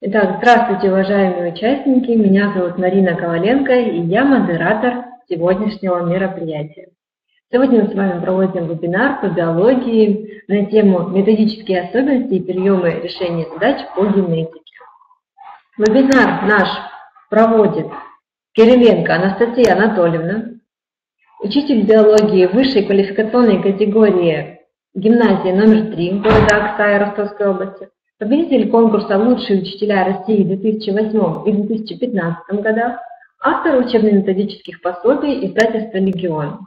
Итак, здравствуйте, уважаемые участники, меня зовут Марина Коваленко, и я модератор сегодняшнего мероприятия. Сегодня мы с вами проводим вебинар по биологии на тему «Методические особенности и приемы решения задач по генетике». Вебинар наш проводит Кириленко Анастасия Анатольевна, учитель биологии высшей квалификационной категории гимназии номер 3 города Аксай Ростовской области, победитель конкурса «Лучшие учителя России» в 2008 и 2015 годах, автор учебно-методических пособий издательства «Легион».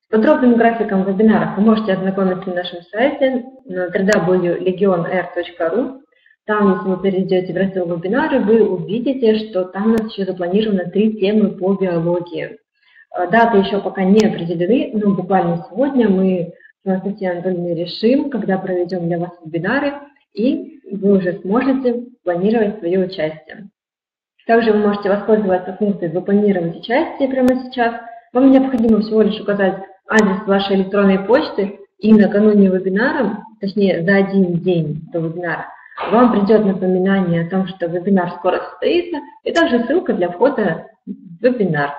С подробным графиком вебинаров вы можете ознакомиться на нашем сайте на legionr.ru. Там, если вы перейдете в раздел «Вебинары», вы увидите, что там у нас еще запланировано 3 темы по биологии. Даты еще пока не определены, но буквально сегодня мы с Анастасией Анатольевной решим, когда проведем для вас вебинары, и вы уже сможете планировать свое участие. Также вы можете воспользоваться функцией «Запланировать участие» прямо сейчас. Вам необходимо всего лишь указать адрес вашей электронной почты, и накануне вебинара, точнее за один день до вебинара, вам придет напоминание о том, что вебинар скоро состоится, и также ссылка для входа в вебинар.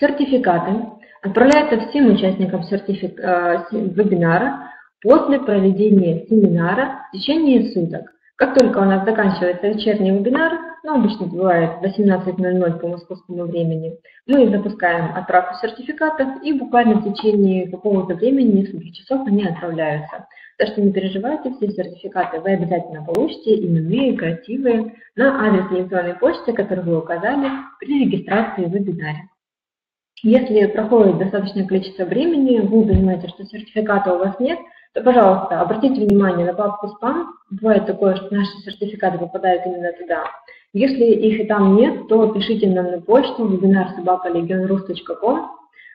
Сертификаты отправляются всем участникам вебинара после проведения семинара в течение суток. Как только у нас заканчивается вечерний вебинар, ну, обычно бывает 18:00 по московскому времени, мы запускаем отправку сертификатов, и буквально в течение какого-то времени, нескольких часов, они отправляются. Так что не переживайте, все сертификаты вы обязательно получите, именные, красивые, на адрес электронной почты, который вы указали при регистрации в вебинаре. Если проходит достаточное количество времени, вы понимаете, что сертификата у вас нет, то, пожалуйста, обратите внимание на папку «Спам». Бывает такое, что наши сертификаты попадают именно туда. Если их и там нет, то пишите нам на почту webinar@legionr.ru.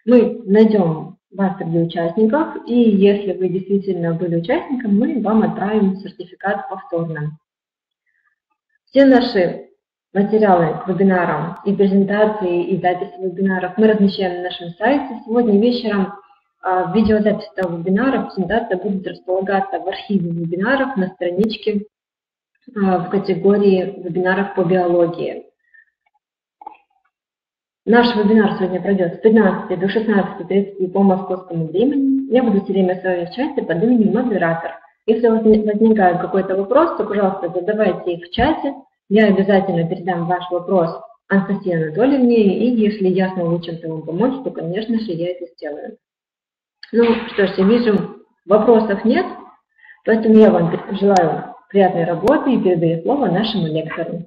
Мы найдем вас среди участников, и если вы действительно были участником, мы вам отправим сертификат повторно. Все наши материалы к вебинарам и презентации, и записи вебинаров мы размещаем на нашем сайте. Сегодня вечером видеозапись этого вебинара, презентация будет располагаться в архиве вебинаров на страничке в категории вебинаров по биологии. Наш вебинар сегодня пройдет с 15 до 16:30 по московскому времени. Я буду все время с вами в чате под именем модератор. Если у вас возникает какой-то вопрос, то, пожалуйста, задавайте их в чате. Я обязательно передам ваш вопрос Анастасии Анатольевне, и если я смогу чем-то вам помочь, то, конечно же, я это сделаю. Ну что ж, я вижу, вопросов нет, поэтому я вам желаю приятной работы и передаю слово нашему лектору.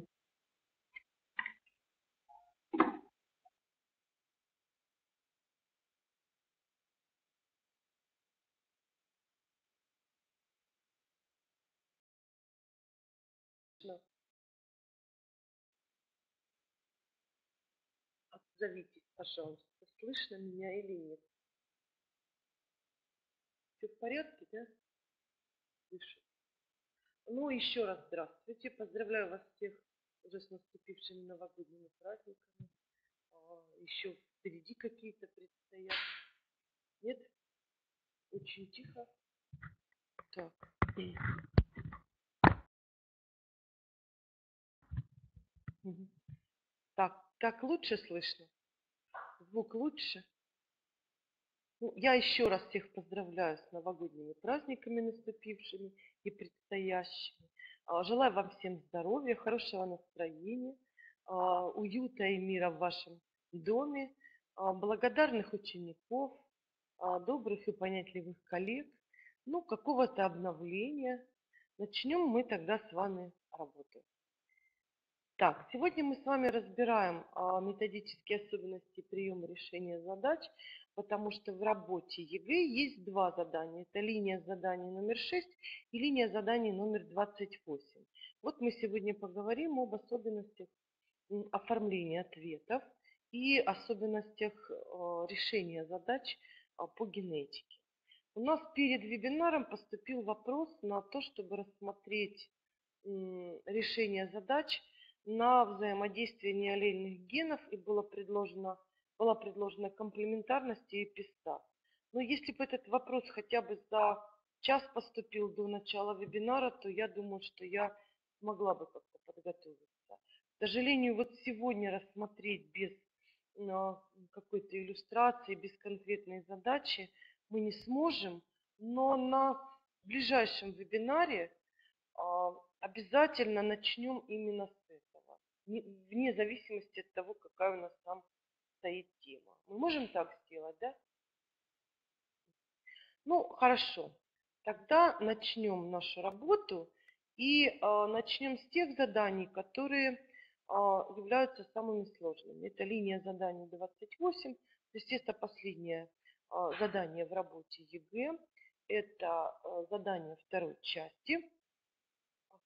Зовите, пожалуйста, слышно меня или нет. Все в порядке, да? Слышу. Ну, еще раз здравствуйте. Поздравляю вас всех уже с наступившими новогодними праздниками. Еще впереди какие-то предстоят. Нет? Очень тихо. Так. Угу. Так. Так лучше слышно? Звук лучше? Ну, я еще раз всех поздравляю с новогодними праздниками наступившими и предстоящими. Желаю вам всем здоровья, хорошего настроения, уюта и мира в вашем доме, благодарных учеников, добрых и понятливых коллег, ну, какого-то обновления. Начнем мы тогда с вами работу. Так, сегодня мы с вами разбираем методические особенности приема решения задач, потому что в работе ЕГЭ есть 2 задания. Это линия заданий номер 6 и линия заданий номер 28. Вот мы сегодня поговорим об особенностях оформления ответов и особенностях решения задач по генетике. У нас перед вебинаром поступил вопрос на то, чтобы рассмотреть решение задач на взаимодействие неаллельных генов, и была предложена комплементарность и ПИСТА. Но если бы этот вопрос хотя бы за час поступил до начала вебинара, то я думаю, что я могла бы как-то подготовиться. К сожалению, вот сегодня рассмотреть без какой-то иллюстрации, без конкретной задачи мы не сможем, но на ближайшем вебинаре обязательно начнем именно с этого, вне зависимости от того, какая у нас там стоит тема. Мы можем так сделать, да? Ну, хорошо. Тогда начнем нашу работу и начнем с тех заданий, которые являются самыми сложными. Это линия заданий 28, то есть это последнее задание в работе ЕГЭ. Это задание второй части,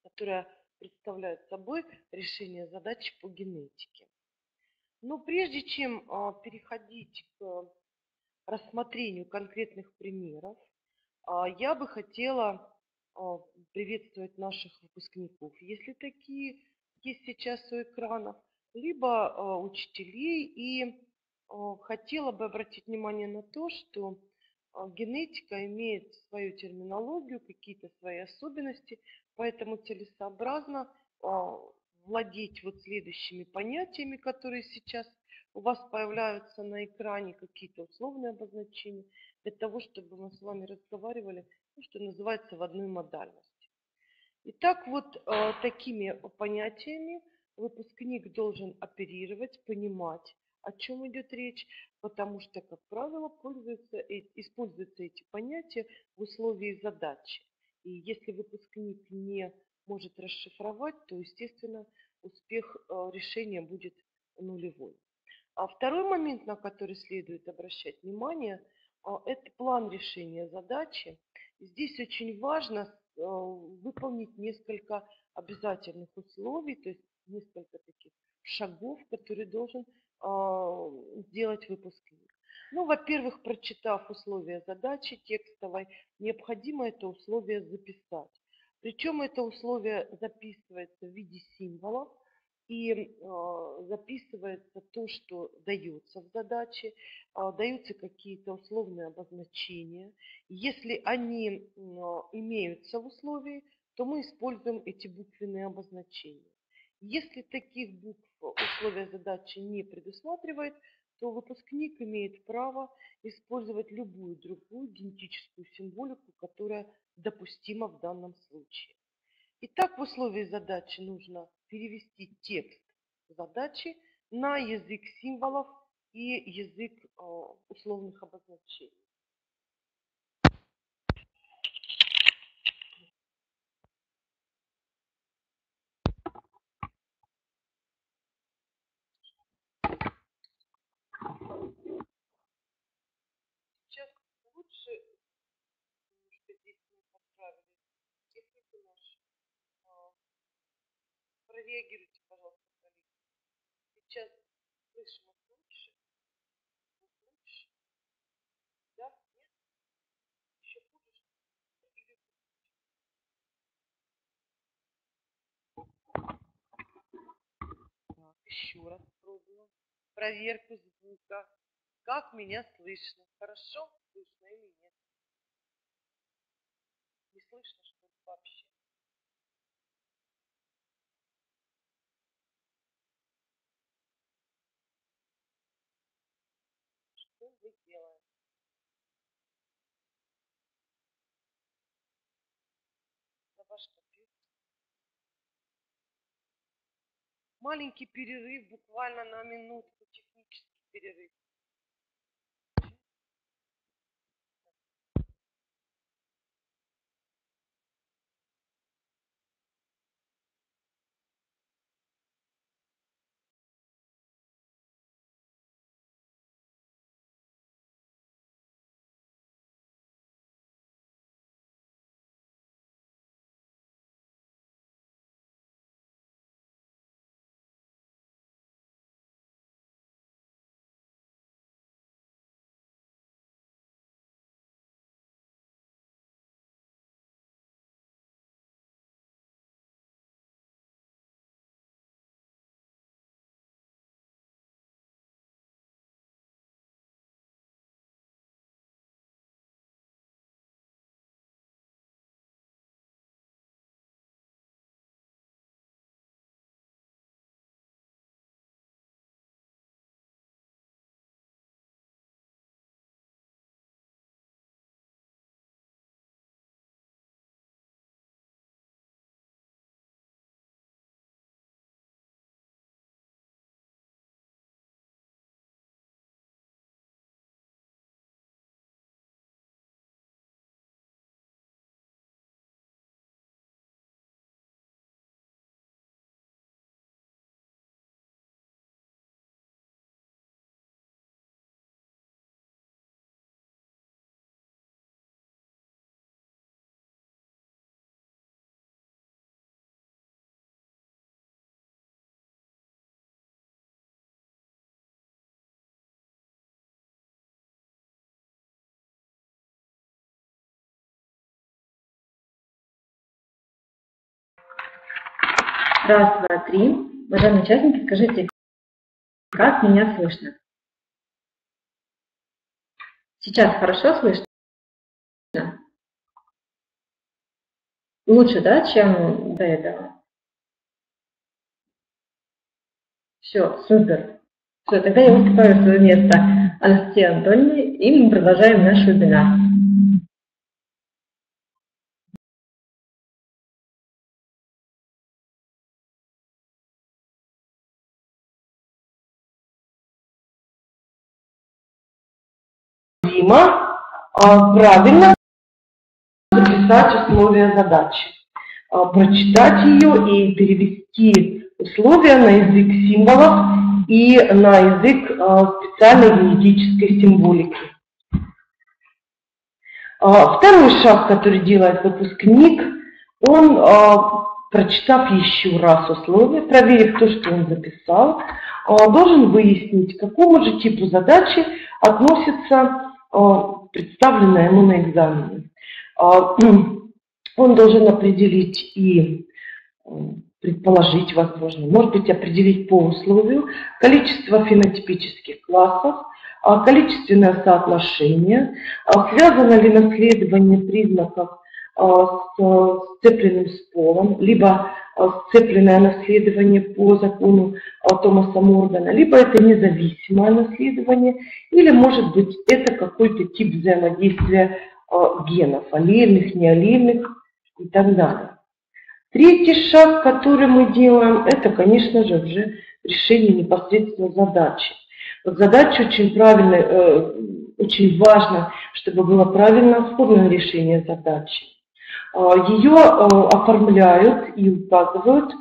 которое представляет собой решение задач по генетике. Но прежде чем переходить к рассмотрению конкретных примеров, я бы хотела приветствовать наших выпускников, если такие есть сейчас у экранов, либо учителей. И хотела бы обратить внимание на то, что генетика имеет свою терминологию, какие-то свои особенности, поэтому целесообразно владеть вот следующими понятиями, которые сейчас у вас появляются на экране, какие-то условные обозначения, для того, чтобы мы с вами разговаривали, ну, что называется, в одной модальности. Итак, вот такими понятиями выпускник должен оперировать, понимать, о чем идет речь, потому что, как правило, используются эти понятия в условиях задачи. И если выпускник не может расшифровать, то, естественно, успех решения будет нулевой. А второй момент, на который следует обращать внимание, это план решения задачи. Здесь очень важно выполнить несколько обязательных условий, то есть несколько таких шагов, которые должен сделать выпускник. Ну, во-первых, прочитав условия задачи текстовой, необходимо это условие записать. Причем это условие записывается в виде символов и записывается то, что дается в задаче, даются какие-то условные обозначения. Если они имеются в условии, то мы используем эти буквенные обозначения. Если таких букв условия задачи не предусматривает, то выпускник имеет право использовать любую другую генетическую символику, которая допустима в данном случае. Итак, в условии задачи нужно перевести текст задачи на язык символов и язык условных обозначений. Реагируйте, пожалуйста, коллеги. Сейчас слышим вас лучше. Да? Нет? Еще хуже, что так, еще раз пробую. Проверку звука. Как меня слышно? Хорошо? Слышно или нет? Не слышно, что ли, вообще? Маленький перерыв, буквально на минутку, технический перерыв. Раз, два, три. Уважаемые участники, скажите, как меня слышно? Сейчас хорошо слышно? Лучше, да, чем до этого? Все, супер. Все, тогда я уступаю свое место Анастасии Анатольевне, и мы продолжаем наш вебинар. Правильно записать условия задачи, прочитать ее и перевести условия на язык символов и на язык специальной генетической символики. Второй шаг, который делает выпускник, он, прочитав еще раз условия, проверив то, что он записал, должен выяснить, к какому же типу задачи относится представленное ему на экзамене. Он должен определить и предположить, возможно, может быть, определить по условию количество фенотипических классов, количественное соотношение, связано ли наследование признаков с сцепленным с полом, либо сцепленное наследование по закону Томаса Моргана, либо это независимое наследование, или, может быть, это какой-то тип взаимодействия генов, аллельных, неаллельных и так далее. Третий шаг, который мы делаем, это, конечно же, уже решение непосредственно задачи. Задача очень правильная, очень важно, чтобы было правильно оформлено решение задачи. Ее оформляют и указывают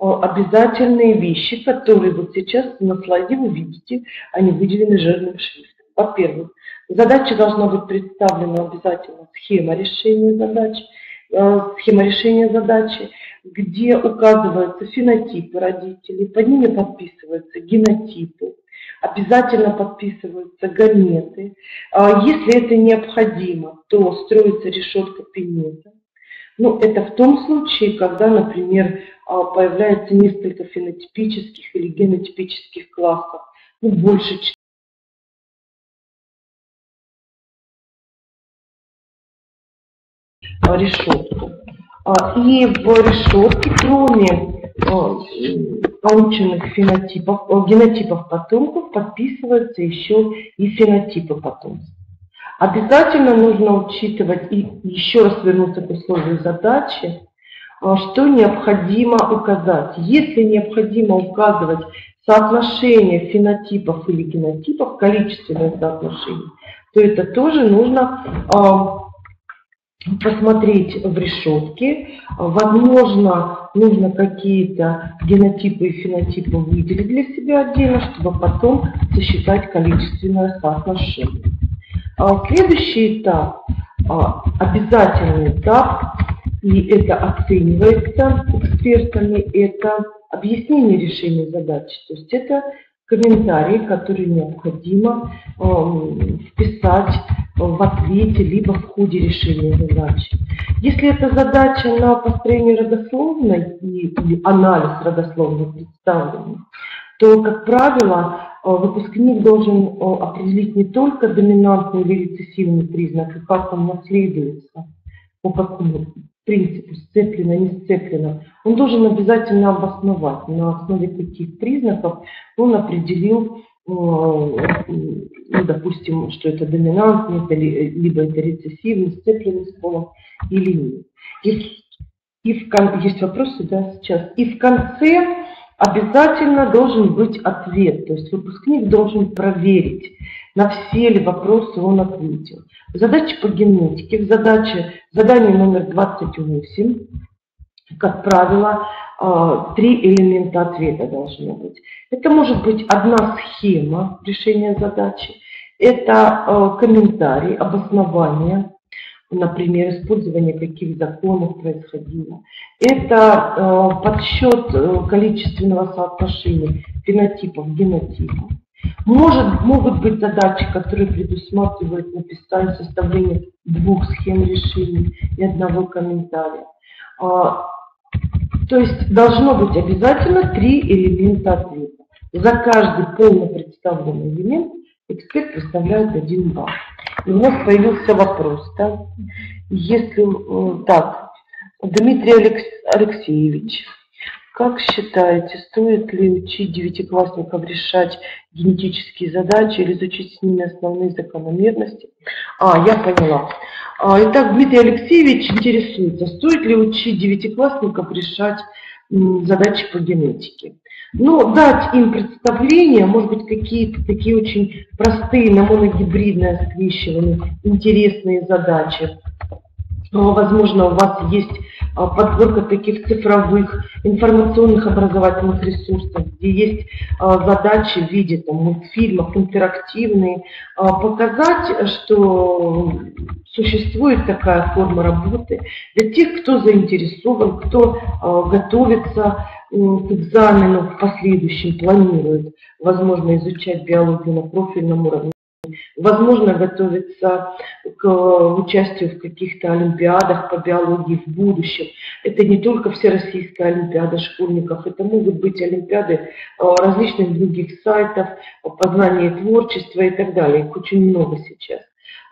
обязательные вещи, которые вот сейчас на слайде вы видите, они выделены жирным шрифтом. Во-первых, задача должна быть представлена обязательно схема решения задачи, где указываются фенотипы родителей, под ними подписываются генотипы, обязательно подписываются гаметы. Если это необходимо, то строится решетка Пеннета. Ну, это в том случае, когда, например, появляется несколько фенотипических или генотипических классов, ну, больше 4. Решетку. И в решетке, кроме полученных фенотипов, генотипов потомков, подписываются еще и фенотипы потомков. Обязательно нужно учитывать и еще раз вернуться к условию задачи, что необходимо указать. Если необходимо указывать соотношение фенотипов или генотипов, количественное соотношение, то это тоже нужно посмотреть в решетке. Возможно, нужно какие-то генотипы и фенотипы выделить для себя отдельно, чтобы потом сосчитать количественное соотношение. Следующий этап, обязательный этап, и это оценивается экспертами, это объяснение решения задачи. То есть это комментарии, которые необходимо вписать в ответе, либо в ходе решения задачи. Если это задача на построение родословной и анализ родословных представлений, то, как правило, выпускник должен определить не только доминантный или рецессивный признак, и как он наследуется, по какому принципу, сцеплено, не сцеплено. Он должен обязательно обосновать, на основе каких признаков он определил, ну, допустим, что это доминантный, либо это рецессивный, сцепленный с полом или нет. Есть вопросы, да, сейчас. И в конце обязательно должен быть ответ. То есть выпускник должен проверить, на все ли вопросы он ответил. Задачи по генетике, задание номер 28, как правило, 3 элемента ответа должно быть. Это может быть одна схема решения задачи, это комментарий, обоснование, например, использование каких законов происходило. Это подсчет количественного соотношения фенотипов, генотипов. Могут быть задачи, которые предусматривают написание, составление 2 схем решений и 1 комментария. То есть должно быть обязательно 3 элемента ответа. За каждый полно представленный элемент эксперт выставляет 1 балл. И у нас появился вопрос. Да? Если так, Дмитрий Алексеевич, как считаете, стоит ли учить девятиклассников решать генетические задачи или изучить с ними основные закономерности? Я поняла. Итак, Дмитрий Алексеевич интересуется, стоит ли учить девятиклассников решать задачи по генетике. Но дать им представление, может быть, какие-то такие очень простые, на моногибридное скрещивание, интересные задачи. Возможно, у вас есть подборка таких цифровых информационных образовательных ресурсов, где есть задачи в виде там, мультфильмов, интерактивные, показать, что существует такая форма работы для тех, кто заинтересован, кто готовится к экзамену, в последующем планирует, возможно, изучать биологию на профильном уровне. Возможно, готовиться к участию в каких-то олимпиадах по биологии в будущем. Это не только Всероссийская олимпиада школьников, это могут быть олимпиады различных других сайтов, познания творчества и так далее. Их очень много сейчас.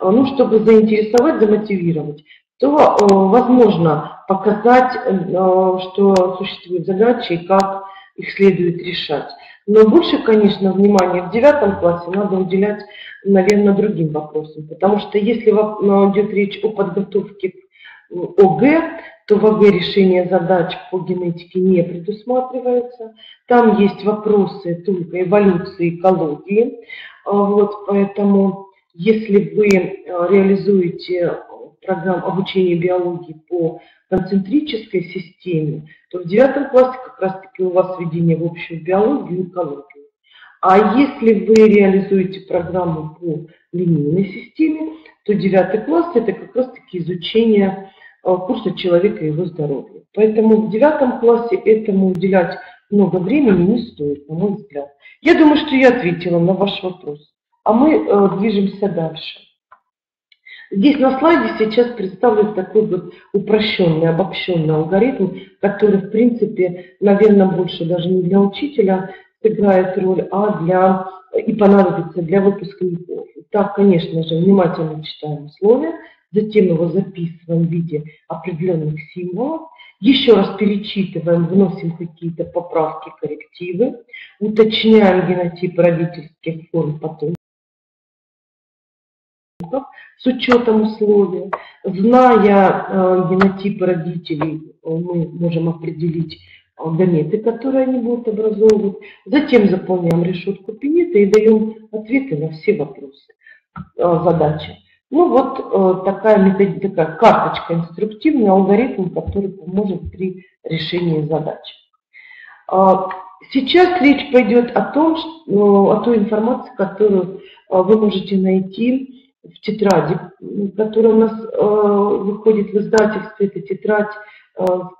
Ну, чтобы заинтересовать, замотивировать, то возможно показать, что существуют задачи и как их следует решать. Но больше, конечно, внимания в 9 классе надо уделять, наверное, другим вопросам. Потому что если идет речь о подготовке к ОГЭ, то в ОГЭ решение задач по генетике не предусматривается. Там есть вопросы только эволюции, экологии. Вот, поэтому, если вы реализуете программу обучения биологии по концентрической системе, то в 9 классе как раз-таки у вас введение в общую биологию и экологию. А если вы реализуете программу по линейной системе, то 9 класс – это как раз-таки изучение курса человека и его здоровья. Поэтому в 9 классе этому уделять много времени не стоит, на мой взгляд. Я думаю, что я ответила на ваш вопрос. А мы движемся дальше. Здесь на слайде сейчас представлен такой вот упрощенный, обобщенный алгоритм, который, в принципе, наверное, больше даже не для учителя сыграет роль, а понадобится для выпускников. Так, конечно же, внимательно читаем условия, затем его записываем в виде определенных символов, еще раз перечитываем, вносим какие-то поправки, коррективы, уточняем генотип родительских форм потомков с учетом условий. Зная генотипы родителей, мы можем определить гаметы, которые они будут образовывать. Затем заполняем решетку Пеннета и даем ответы на все вопросы, задачи. Ну вот такая карточка инструктивная, алгоритм, который поможет при решении задач. Сейчас речь пойдет о той информации, которую вы можете найти в тетради, которая у нас выходит в издательстве. Это тетрадь,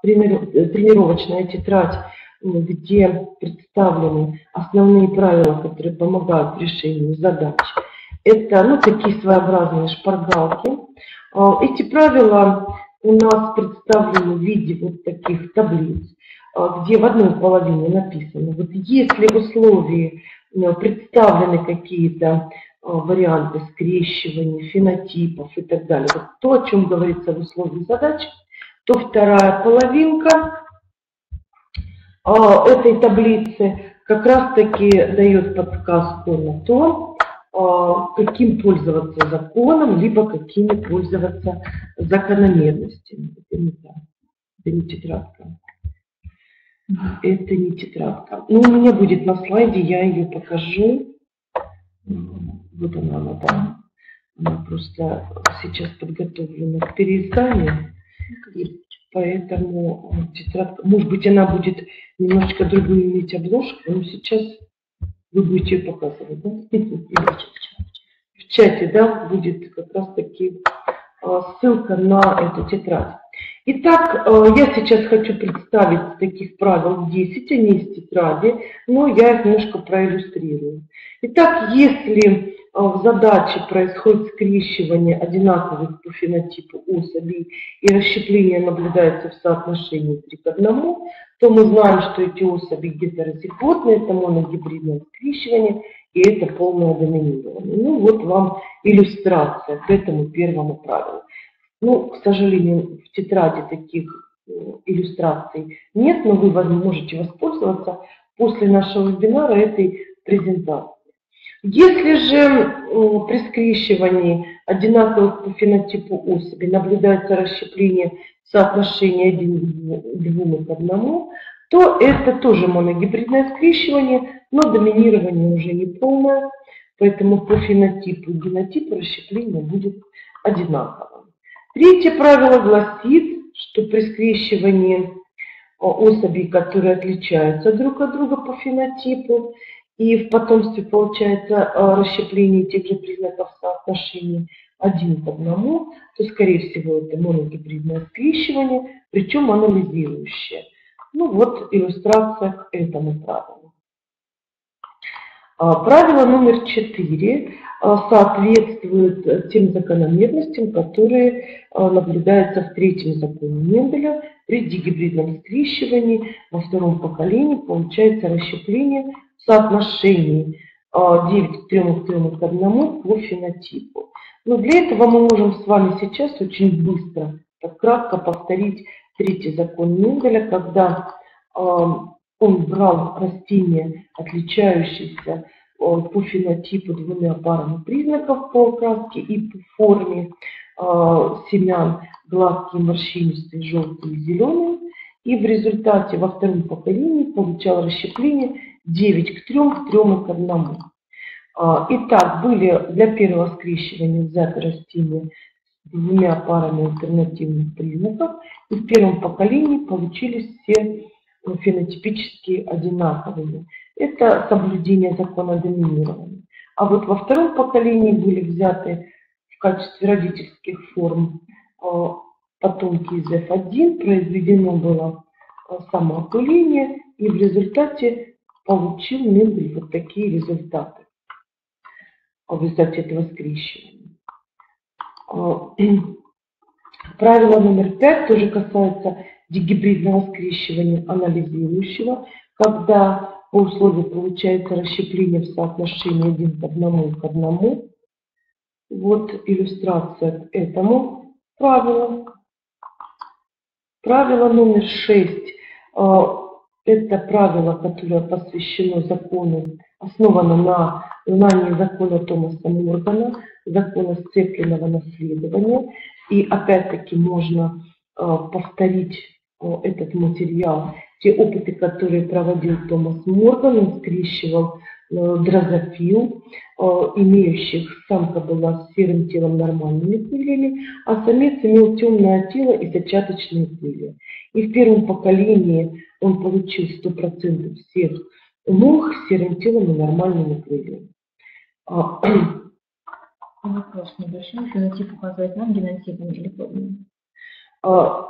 тренировочная тетрадь, где представлены основные правила, которые помогают в решении задач. Это такие своеобразные шпаргалки. Эти правила у нас представлены в виде вот таких таблиц, где в одной половине написано, вот если в условии представлены какие-то варианты скрещивания, фенотипов и так далее. Вот то, о чем говорится в условии задачи, то вторая половинка этой таблицы как раз-таки дает подсказку на то, каким пользоваться законом, либо какими пользоваться закономерностями. Это не тетрадка. Ну, у меня будет на слайде, я ее покажу. Вот она там. Она просто сейчас подготовлена к переизданию. И поэтому тетрадка, может быть, она будет немножечко другую иметь обложку, но сейчас вы будете ее показывать. Да? В чате, да, будет как раз таки ссылка на эту тетрадь. Итак, я сейчас хочу представить таких правил 10, они из тетради, но я их немножко проиллюстрирую. Итак, если в задаче происходит скрещивание одинаковых по фенотипу особей и расщепление наблюдается в соотношении 3:1, то мы знаем, что эти особи гетерозиготные, это моногибридное скрещивание, и это полное доминирование. Ну вот вам иллюстрация к этому первому правилу. Ну, к сожалению, в тетради таких иллюстраций нет, но вы можете воспользоваться после нашего вебинара этой презентации. Если же при скрещивании одинаковых по фенотипу особей наблюдается расщепление соотношения 1:2, то это тоже моногибридное скрещивание, но доминирование уже не полное, поэтому по фенотипу и генотипу расщепление будет одинаковым. Третье правило гласит, что при скрещивании особей, которые отличаются друг от друга по фенотипу, и в потомстве получается расщепление тех же признаков соотношения 1:1, то, скорее всего, это моногибридное скрещивание, причем анализирующее. Ну вот иллюстрация к этому правилу. Правило номер 4 соответствует тем закономерностям, которые наблюдаются в третьем законе Менделя. При дигибридном скрещивании во втором поколении получается расщепление в соотношении 9:3:1 по фенотипу. Но для этого мы можем с вами сейчас очень быстро, так кратко повторить третий закон Менделя, когда он брал растения, отличающиеся по фенотипу 2 парами признаков по окраске и по форме семян, гладкие, морщинистые, желтые и зеленые. И в результате во втором поколении получал расщепление 9:3:1. Итак, были для первого скрещивания взяты растения с 2 парами альтернативных признаков. И в первом поколении получились все фенотипически одинаковыми. Это соблюдение закона доминирования. А вот во втором поколении были взяты в качестве родительских форм потомки из F1, произведено было самоопыление, и в результате получил Мендель вот такие результаты в результате этого скрещивания. Правило номер 5 тоже касается дигибридного скрещивания анализирующего, когда по условию получается расщепление в соотношении 1:1. Вот иллюстрация к этому правилу. Правило номер 6. Это правило, которое посвящено закону, основано на знании закона Томаса Моргана, закона сцепленного наследования. И опять-таки можно повторить этот материал. Те опыты, которые проводил Томас Морган, он скрещивал дрозофил, имеющих самка была с серым телом нормальными крыльями, а самец имел темное тело и зачаточные крылья. И в первом поколении он получил 100% всех мух с серым телом и нормальными крыльями. Вопрос небольшой. Фенотип указывает нам генотипом или подобным?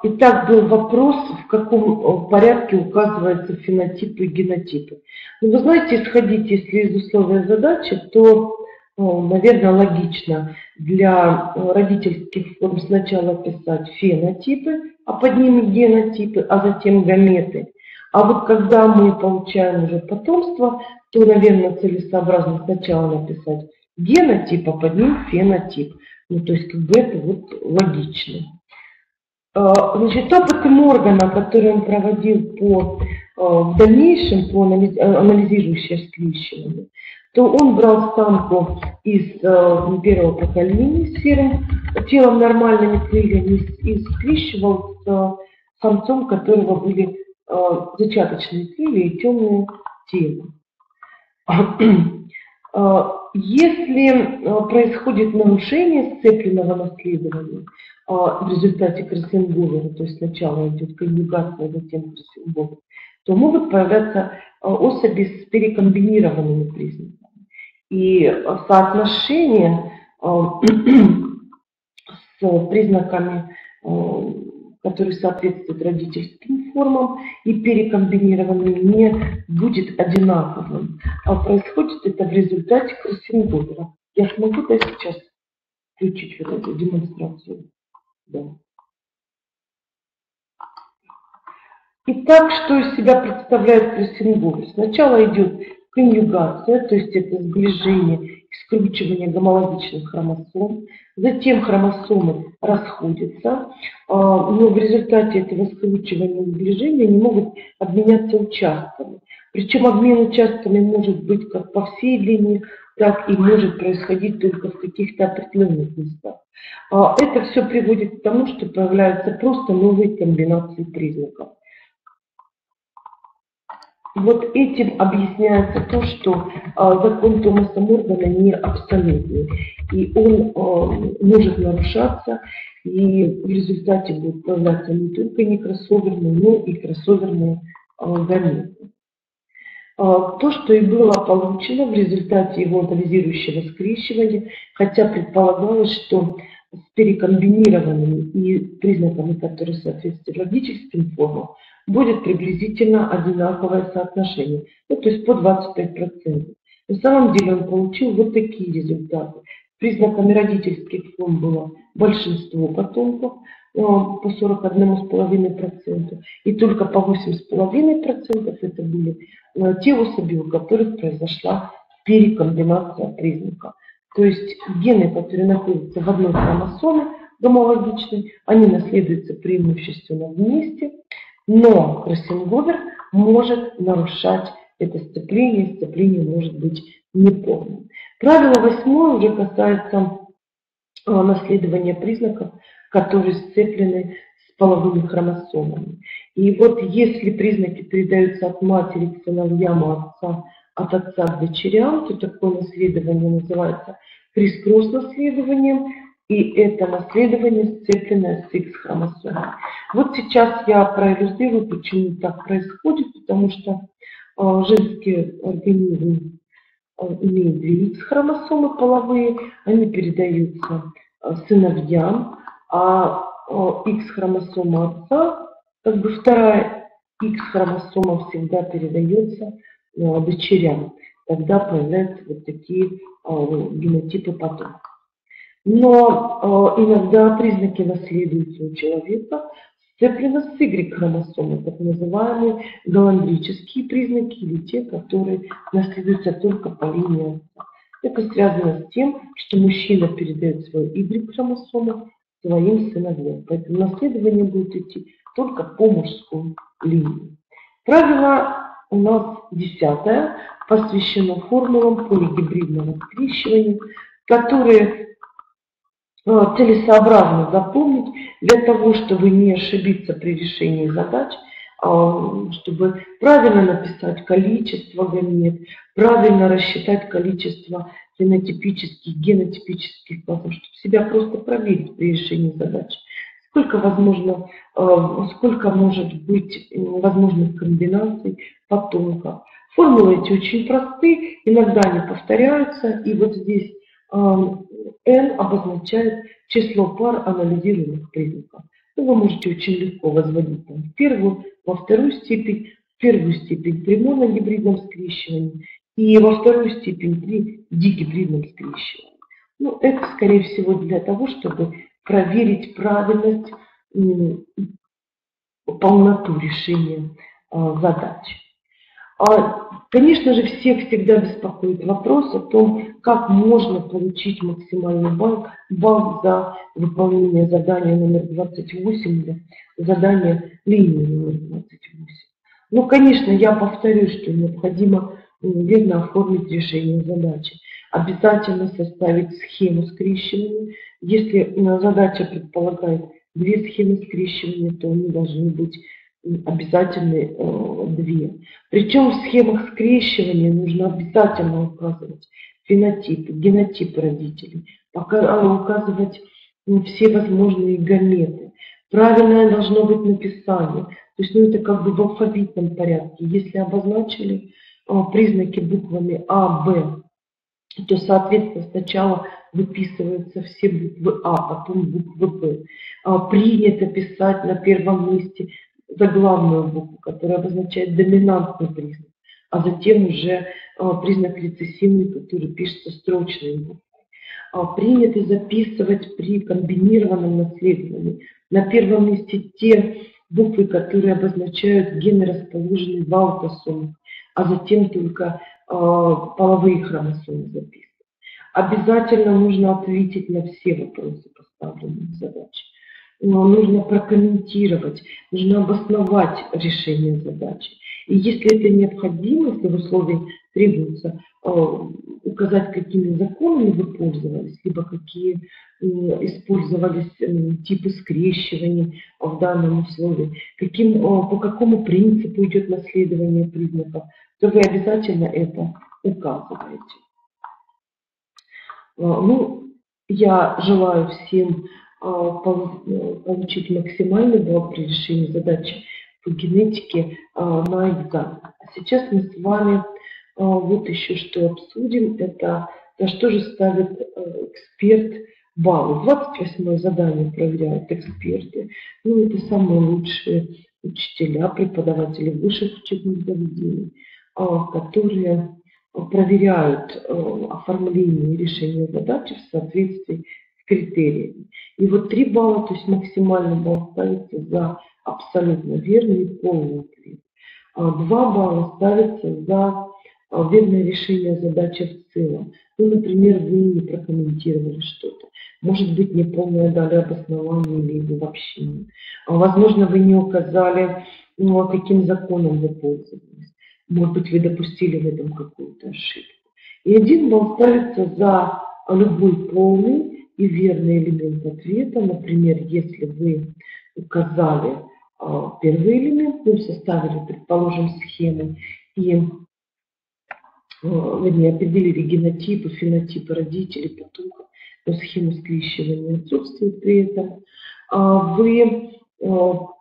Итак, был вопрос, в каком порядке указываются фенотипы и генотипы. Ну, вы знаете, исходить, если из условия задачи, то, наверное, логично для родительских форм сначала писать фенотипы, а под ними генотипы, а затем гаметы. А вот когда мы получаем уже потомство, то, наверное, целесообразно сначала написать генотип, а под ним фенотип. Ну, то есть, как бы это вот логично. Значит, опыты Моргана, которые он проводил в дальнейшем по анализирующей скрещиванию, то он брал самку из первого поколения с серым телом нормальными крыльями и скрещивал с самцом, у которого были зачаточные крылья и темное тело. Если происходит нарушение сцепленного наследования, в результате кроссингова, то есть сначала идет конъюгация, затем кроссингова, то могут появляться особи с перекомбинированными признаками. И соотношение с признаками, которые соответствуют родительским формам и перекомбинированным, не будет одинаковым. А происходит это в результате кроссингова. Я смогу да, сейчас включить вот эту демонстрацию? Да. Итак, что из себя представляет прессинговый? Сначала идет конъюгация, то есть это сближение, скручивание гомологичных хромосом. Затем хромосомы расходятся, но в результате этого скручивания и сближения они могут обменяться участками. Причем обмен участками может быть как по всей линии, так и может происходить только в каких-то определенных местах. Это все приводит к тому, что появляются просто новые комбинации признаков. Вот этим объясняется то, что закон Томаса Моргана не абсолютный, и он может нарушаться, и в результате будут появляться не только некроссоверные, но и кроссоверные гаметы. То, что и было получено в результате его анализирующего скрещивания, хотя предполагалось, что с перекомбинированными и признаками, которые соответствуют логическим формам, будет приблизительно одинаковое соотношение, ну, то есть по 25%. На самом деле он получил вот такие результаты. Признаками родительских форм было большинство потомков по 41,5%, и только по 8,5% это были те особи, у которых произошла перекомбинация признаков. То есть гены, которые находятся в одной хромосоме гомологичной, они наследуются преимущественно вместе. Но прессинговер может нарушать это сцепление, сцепление может быть неполным. Правило 8 уже касается наследования признаков, которые сцеплены с половыми хромосомами. И вот если признаки передаются от матери к сыновьям, от отца к дочерям, то такое наследование называется крис-кросс-наследованием. И это наследование сцепленное с X-хромосомой. Вот сейчас я проиллюстрирую, почему так происходит, потому что женские организмы имеют две X-хромосомы половые, они передаются сыновьям, а X-хромосома отца, как бы вторая X-хромосома всегда передается дочерям. Тогда появляются вот такие генотипы потомков. Но иногда признаки наследуются у человека сцеплены с Y-хромосомой, так называемые галандрические признаки, или те, которые наследуются только по линии отца. Это связано с тем, что мужчина передает свою Y-хромосому своим сыновьям. Поэтому наследование будет идти только по мужской линии. Правило у нас 10-е посвящено формулам полигибридного скрещивания, которые целесообразно запомнить для того, чтобы не ошибиться при решении задач, чтобы правильно написать количество гамет, правильно рассчитать количество фенотипических, генотипических классов, чтобы себя просто проверить при решении задач. Сколько может быть возможных комбинаций потомков. Формулы эти очень просты, иногда они повторяются, и вот здесь N обозначает число пар анализируемых признаков. Ну, вы можете очень легко возводить там в первую, во вторую степень, в первую степень при моногибридном скрещивании и во вторую степень при дигибридном скрещивании. Ну, это, скорее всего, для того, чтобы проверить правильность, полноту решения задач. Конечно же, всех всегда беспокоит вопрос о том, как можно получить максимальный балл за выполнение задания номер 28 или задания линии номер 28. Ну, конечно, я повторю, что необходимо верно оформить решение задачи. Обязательно составить схему скрещивания. Если задача предполагает две схемы скрещивания, то они должны быть обязательны две. Причем в схемах скрещивания нужно обязательно указывать фенотипы, генотипы родителей, указывать все возможные гаметы. Правильное должно быть написание. То есть это как бы в алфавитном порядке. Если обозначили признаки буквами А, Б, то, соответственно, сначала выписываются все буквы А, потом буквы Б. Принято писать на первом месте заглавную букву, которая обозначает доминантный признак, а затем уже признак рецессивный, который пишется строчной буквой. принято записывать при комбинированном наследовании. На первом месте те буквы, которые обозначают гены, расположенные в аутосоме, а затем только половые хромосомы записывать. Обязательно нужно ответить на все вопросы, поставленные в задаче. Но нужно прокомментировать, нужно обосновать решение задачи. И если это необходимо, если в условии требуется указать, какими законами вы пользовались, либо какие использовались типы скрещивания в данном условии, по какому принципу идет наследование признаков, то вы обязательно это указываете. Ну, я желаю всем получить максимальный балл при решении задачи по генетике на экзамен. Сейчас мы с вами вот еще что обсудим. Это за что же ставит эксперт баллы. 28-е задание проверяют эксперты. Ну, это самые лучшие учителя, преподаватели высших учебных заведений, которые проверяют оформление и решение задачи в соответствии с критериями. И вот 3 балла, то есть максимальный балл ставится за абсолютно верный и полный ответ. 2 балла ставится за верное решение задачи в целом. Ну, например, вы не прокомментировали что-то. Может быть, неполное дали обоснование или вообще нет. Возможно, вы не указали, ну, каким законом вы пользовались. Может быть, вы допустили в этом какую-то ошибку. И 1 балл ставится за любой полный и верный элемент ответа. Например, если вы указали первый элемент, ну, составили, предположим, схему и определили генотипы, фенотипы родителей, потомков, но схему скрещивания отсутствует при этом. Вы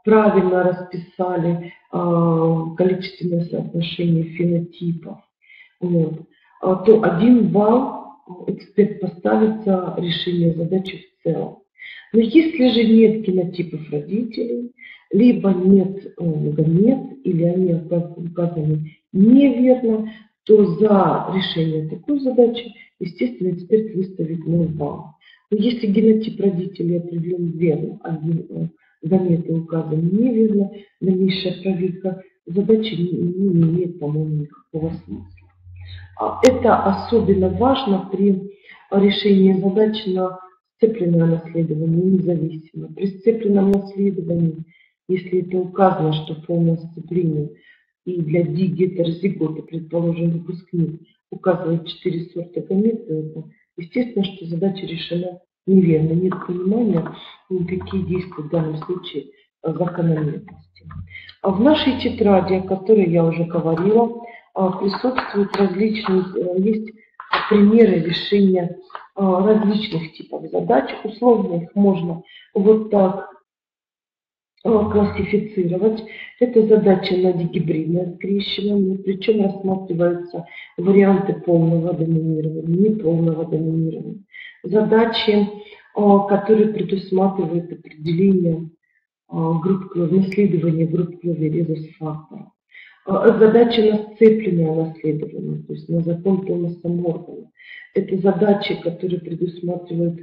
правильно расписали количественное соотношение фенотипов, вот, то 1 балл эксперт поставит за решение задачи в целом. Но если же нет генотипов родителей, либо нет гамет, или они указаны неверно, то за решение такой задачи, естественно, эксперт выставит 0 баллов. Но если генотип родителей определен верно, а заметы указаны неверно, дальнейшая проверка задачи не имеет, по-моему, никакого смысла. Это особенно важно при решении задач на сцепленное наследование независимо. При сцепленном наследовании, если это указано, что полное сцепление, и для дигетерозигота, предположим, выпускник указывает 4 сорта гамет, это естественно, что задача решена неверно. Нет понимания, никакие действия в данном случае закономерности. А в нашей тетради, о которой я уже говорила, присутствуют различные, есть примеры решения различных типов задач. Условно их можно вот так классифицировать. Это задача на дигибридное скрещивание, причем рассматриваются варианты полного доминирования, неполного доминирования. Задачи, которые предусматривают определение групп крови, наследование групп крови, резус-фактора. Задачи на сцепленное наследование, то есть на закон Томаса Моргана. Это задачи, которые предусматривают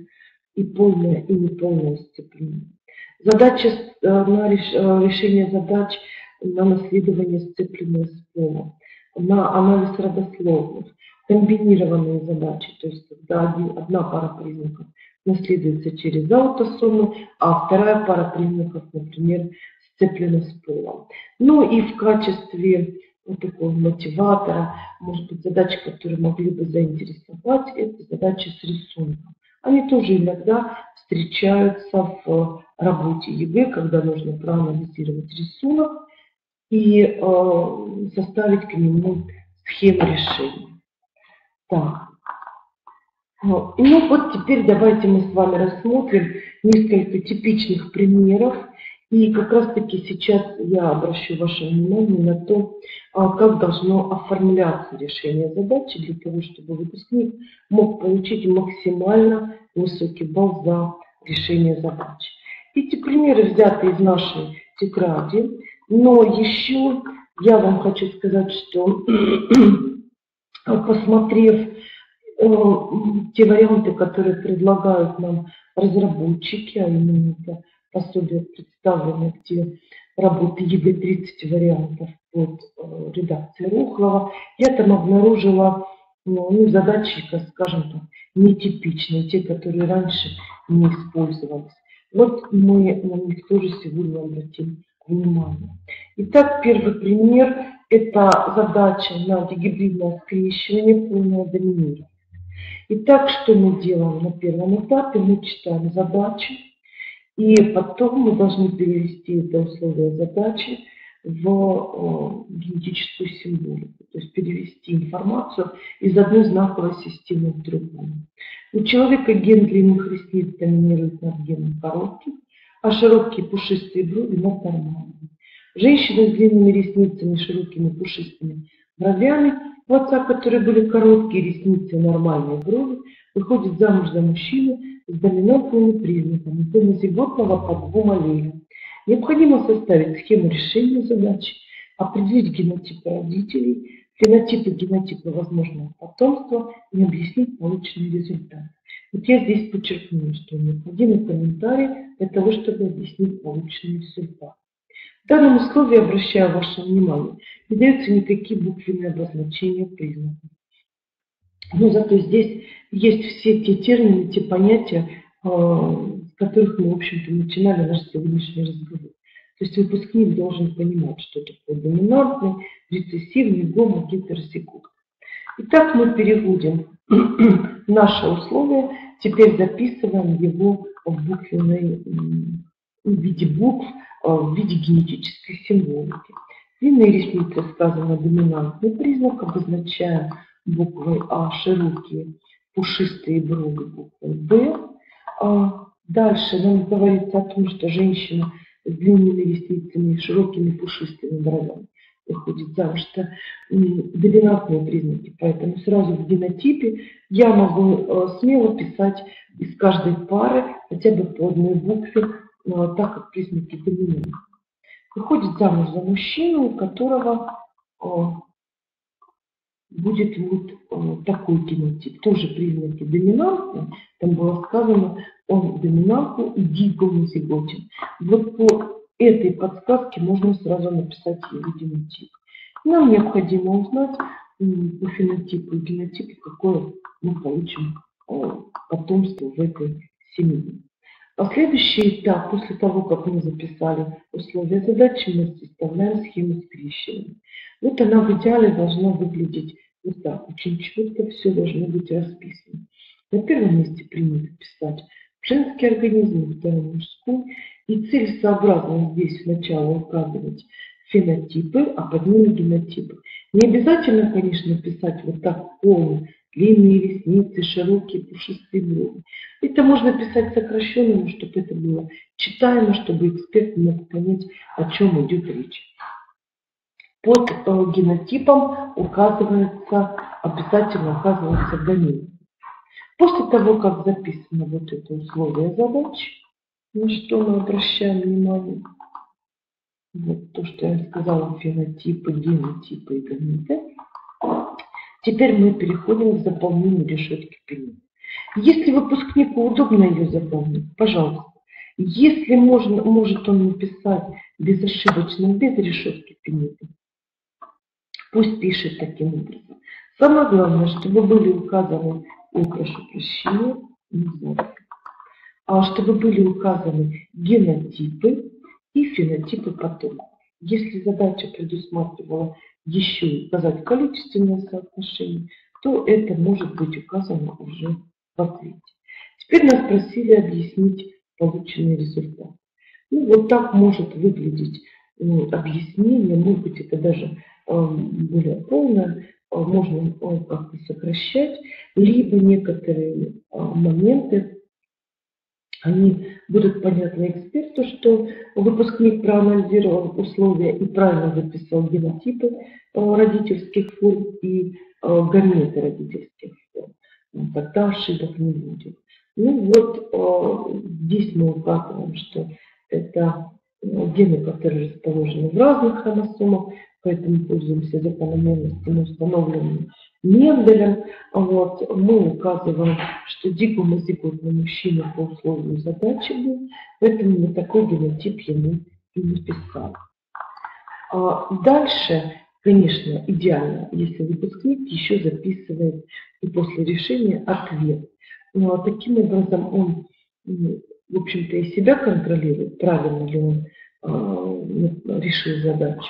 и полное, и неполное сцепление. Задача на решение задач на наследование сцепленное с полом, на анализ родословных, комбинированные задачи, то есть когда одна пара признаков наследуется через аутосому, а вторая пара признаков, например, сцеплена с полом. Ну и в качестве вот такого мотиватора, может быть, задачи, которые могли бы заинтересовать, это задачи с рисунком. Они тоже иногда встречаются в работе ЕГЭ, когда нужно проанализировать рисунок и составить к нему схему решения. Так. Ну вот теперь давайте мы с вами рассмотрим несколько типичных примеров. И как раз таки сейчас я обращу ваше внимание на то, как должно оформляться решение задачи для того, чтобы выпускник мог получить максимально высокий балл за решение задачи. Эти примеры взяты из нашей тетради, но еще я вам хочу сказать, что посмотрев те варианты, которые предлагают нам разработчики, а именно это пособие представлено, где работы ЕГЭ 30 вариантов под редакцией Рухлова, я там обнаружила задачи, скажем так, нетипичные, те, которые раньше не использовались. Вот мы на них тоже сегодня обратим внимание. Итак, первый пример – это задача на гибридное скрещивание, полное доминирование. Итак, что мы делаем на первом этапе? Мы читаем задачу, и потом мы должны перевести это условие задачи в генетическую символику, то есть перевести информацию из одной знаковой системы в другую. У человека ген длинных ресниц доминирует над геном коротких, а широкие пушистые брови над нормальными. Женщины с длинными ресницами, широкими пушистыми бровями, у отца, которые были короткие ресницы, нормальные брови, выходят замуж за мужчину с доминантными признаками полнозиготного по двум аллелям. Необходимо составить схему решения задачи, определить генотипы родителей, фенотипы генотипа возможного потомства и объяснить полученный результат. Вот я здесь подчеркну, что необходимы комментарии для того, чтобы объяснить полученный результат. В данном условии, обращаю ваше внимание, не даются никакие буквенные обозначения признаков. Но зато здесь есть все те термины, те понятия, с которых мы, в общем-то, начинали наш сегодняшний разговор. То есть выпускник должен понимать, что такое доминантный, рецессивный, гомо, гетерозигот. Итак, мы переводим наше условие, теперь записываем его в буквенной, в виде букв, в виде генетической символики. Длинные ресницы сказано доминантный признак, обозначаем буквой А, широкие пушистые брови буквой Б. Дальше нам говорится о том, что женщина с длинными ресницами и широкими пушистыми бровями выходит замуж, что доминантные признаки. Поэтому сразу в генотипе я могу смело писать из каждой пары хотя бы по одной букве, так как признаки доминантные. Выходит замуж за мужчину, у которого будет вот такой генотип. Тоже признаки доминантные. Там было сказано, он доминантный и дигомозиготен. Вот по этой подсказке можно сразу написать его генотип. Нам необходимо узнать по фенотипу и генотипу, какое мы получим потомство в этой семье. А следующий этап, после того, как мы записали условия задачи, мы составляем схему скрещивания. Вот она в идеале должна выглядеть вот так, очень четко все должно быть расписано. На первом месте принято писать женский организм, на втором мужской. И целесообразно здесь сначала указывать фенотипы, а под ними генотипы. Не обязательно, конечно, писать вот так полно. Длинные ресницы, широкие, пушистые брови. Это можно писать сокращенным, чтобы это было читаемо, чтобы эксперт мог понять, о чем идет речь. Под генотипом указывается, обязательно указывается домен. После того, как записано вот это условие задачи, на что мы обращаем внимание, вот то, что я сказала, фенотипы, генотипы и домены. Теперь мы переходим к заполнению решетки Пеннет. Если выпускнику удобно ее заполнить, пожалуйста. Если можно, может он написать безошибочно, без решетки Пеннет, пусть пишет таким образом. Самое главное, чтобы были указаны, чтобы были указаны генотипы и фенотипы потомков. Если задача предусматривала еще и указать количественное соотношение, то это может быть указано уже в ответе. Теперь нас просили объяснить полученный результат. Ну, вот так может выглядеть объяснение, может быть, это даже более полное, можно как-то сокращать, либо некоторые моменты, они будут понятны эксперту, что выпускник проанализировал условия и правильно записал генотипы родительских форм и гаметы родительских форм. Тогда ошибок не будет. Ну вот здесь мы указываем, что это гены, которые расположены в разных хромосомах, поэтому пользуемся закономерностями, установленными Менделя. Вот. Мы указываем, что дикомозиготный мужчина по условию задачи был, поэтому мы такой генотип ему и написали. Дальше, конечно, идеально, если выпускник еще записывает и после решения ответ. Но таким образом он, в общем-то, и себя контролирует, правильно ли он решил задачу,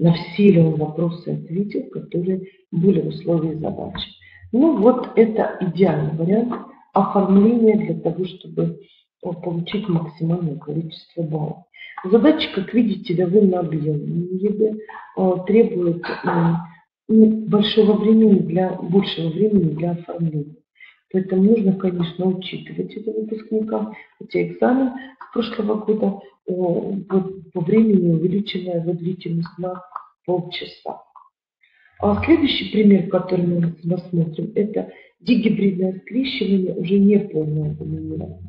на все ли он вопросы ответил, которые были в условии задачи. Ну вот это идеальный вариант оформления для того, чтобы получить максимальное количество баллов. Задача, как видите, довольно объемная, требует большего времени для оформления. Поэтому нужно, конечно, учитывать это выпускника, хотя экзамен с прошлого года по времени увеличенная его длительность на полчаса. Следующий пример, который мы рассмотрим, это дигибридное скрещивание, уже не полное доминирование.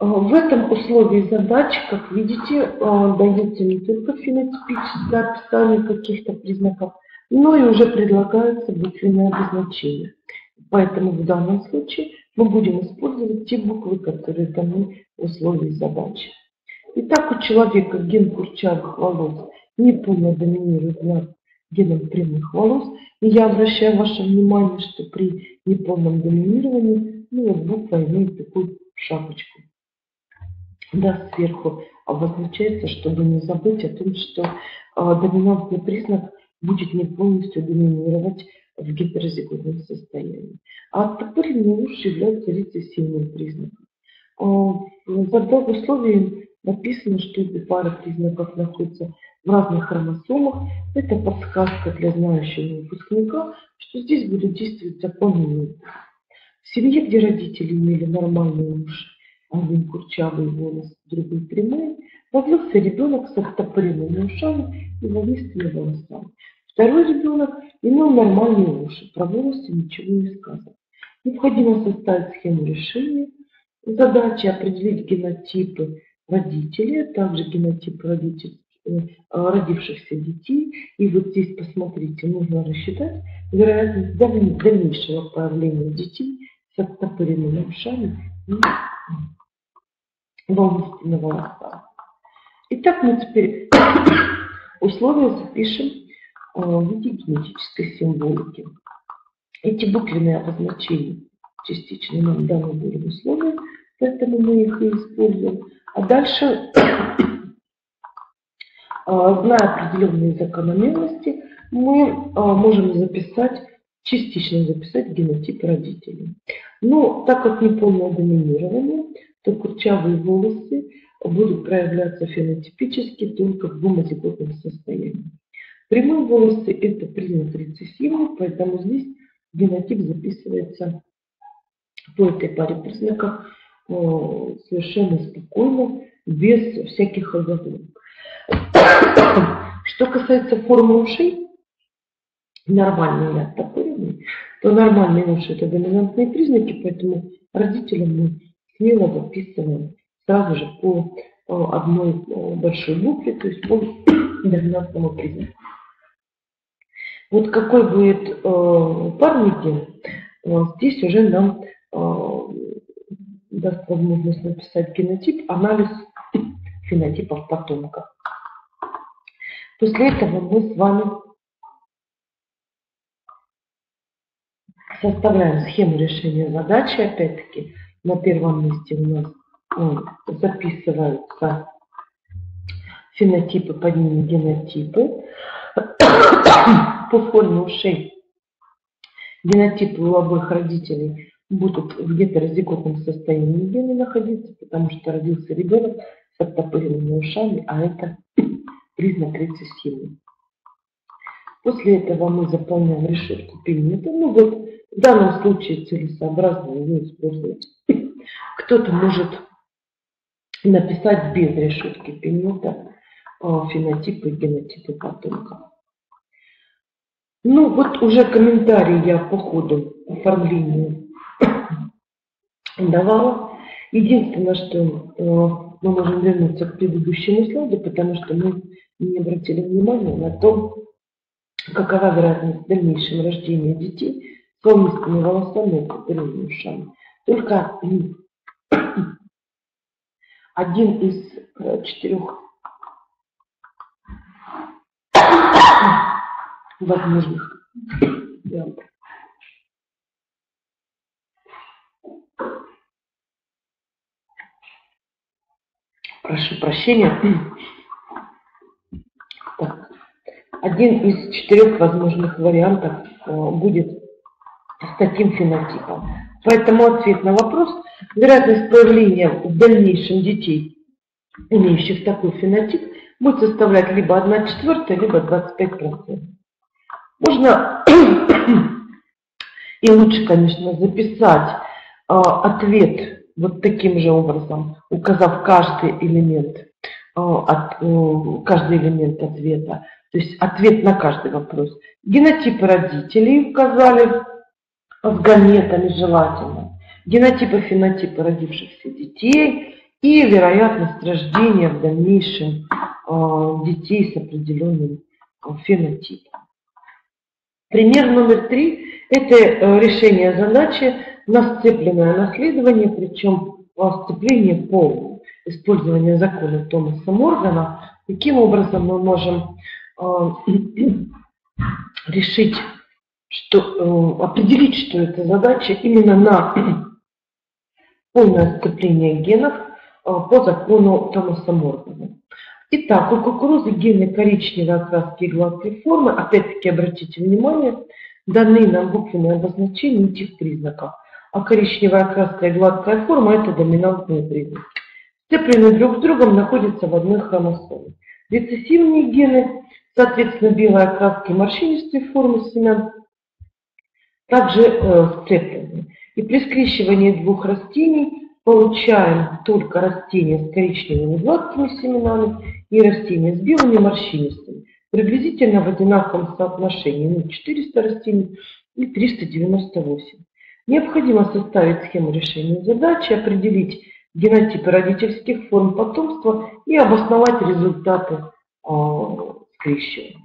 В этом условии задачи, как видите, дается не только фенотипическое описание каких-то признаков, но и уже предлагается буквенное обозначение. Поэтому в данном случае мы будем использовать те буквы, которые даны в условии задачи. Итак, у человека ген курчавых волос неполно доминирует над геном прямых волос. И я обращаю ваше внимание, что при неполном доминировании буква имеет такую шапочку. Да, сверху обозначается, чтобы не забыть о том, что доминантный признак будет не полностью доминировать в гетерозиготном состоянии. А оттопыренные уши являются рецессивным признаком. В условии написано, что эти пары признаков находятся в разных хромосомах. Это подсказка для знающего выпускника, что здесь будет действовать закон Менделя. В семье, где родители имели нормальные уши, один курчавый волос, другой прямой, родился ребенок с оттопыренными ушами и волнистыми волосами. Второй ребенок имел нормальные уши, про волосы ничего не сказано. Необходимо составить схему решения. Задача определить генотипы родителей, также генотипы родившихся детей. И вот здесь, посмотрите, нужно рассчитать вероятность дальнейшего появления детей с оттопыренными ушами и волнистыми волосами. Итак, мы теперь условия запишем в виде генетической символики. Эти буквенные обозначения частично нам даны были в условиях, поэтому мы их и используем. А дальше, зная определенные закономерности, мы можем частично записать генотип родителей. Но так как неполное доминирование, то курчавые волосы будут проявляться фенотипически только в гомозиготном состоянии. Прямые волосы – это признак рецессивный, поэтому здесь генотип записывается по этой паре признаков совершенно спокойно, без всяких оговорок. Что касается формы ушей, нормальные и оттопыренные, то нормальные уши – это доминантные признаки, поэтому родителям мы смело записываем сразу же по одной большой букве, то есть по доминантному признаку. Вот какой будет парный ген, здесь уже нам даст возможность написать генотип, анализ фенотипов потомка. После этого мы с вами составляем схему решения задачи. Опять-таки на первом месте у нас записываются фенотипы, под ними генотипы. По форме ушей генотипы у обоих родителей будут в гетерозиготном состоянии гены находиться, потому что родился ребенок с оттопыренными ушами, а это признак рецессивный. После этого мы заполняем решетку Пеннета. Ну вот в данном случае целесообразно ее использовать. Кто-то может написать без решетки Пеннета фенотипы и генотипы потомка. Ну вот уже комментарии я по ходу оформления давала. Единственное, что мы можем вернуться к предыдущему слайду, потому что мы не обратили внимания на то, какова вероятность дальнейшего рождения детей с омскими волосами и кудрявыми ушами. Только один из четырех возможных вариантов. Прошу прощения. Так. Один из четырех возможных вариантов будет с таким фенотипом. Поэтому ответ на вопрос, вероятность появления в дальнейшем детей, имеющих такой фенотип, будет составлять либо 1/4, либо 25%. Можно и лучше, конечно, записать ответ вот таким же образом, указав каждый элемент ответа, то есть ответ на каждый вопрос. Генотипы родителей указали с гаметами желательно, генотипы, фенотипы родившихся детей и вероятность рождения в дальнейшем детей с определенным фенотипом. Пример номер 3 – это решение задачи на сцепленное наследование, причем сцепление по использованию закона Томаса Моргана. Таким образом мы можем решить, определить, что это задача именно на полное сцепление генов по закону Томаса Моргана. Итак, у кукурузы гены коричневой окраски и гладкой формы. Опять-таки обратите внимание, даны нам буквенные обозначения этих признаков. А коричневая окраска и гладкая форма – это доминантные признаки. Сцеплены друг с другом, находятся в одной хромосоме. Рецессивные гены, соответственно, белой окраски и морщинистой формы семян, также сцеплены. И при скрещивании двух растений получаем только растения с коричневыми гладкими семенами и растения с белыми морщинистыми. Приблизительно в одинаковом соотношении, 400 растений и 398. Необходимо составить схему решения задачи, определить генотипы родительских форм потомства и обосновать результаты скрещивания.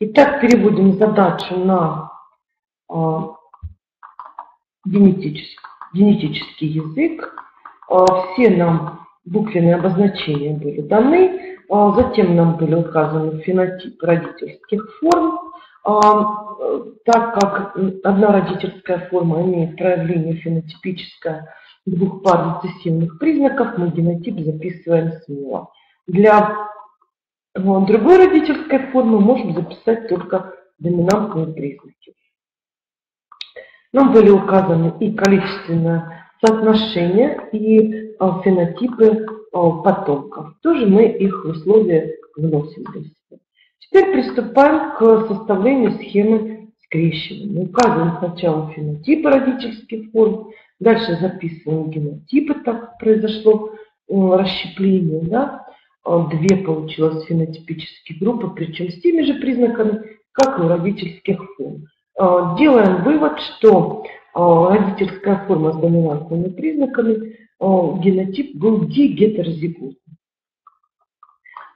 Итак, переводим задачу на генетический язык. Все нам буквенные обозначения были даны, затем нам были указаны фенотипы родительских форм. Так как одна родительская форма имеет проявление фенотипическое двух пар рецессивных признаков, мы генотип записываем смело. Для другой родительской формы можем записать только доминантные признаки. Нам были указаны и количественное соотношение, и фенотипы потомков. Тоже мы их в условия вносим для себя. Теперь приступаем к составлению схемы скрещивания. Указываем сначала фенотипы родительских форм, дальше записываем генотипы, так произошло расщепление. Да? Две получилось фенотипические группы, причем с теми же признаками, как и у родительских форм. Делаем вывод, что родительская форма с доминантными признаками, генотип был дигетерозиготный.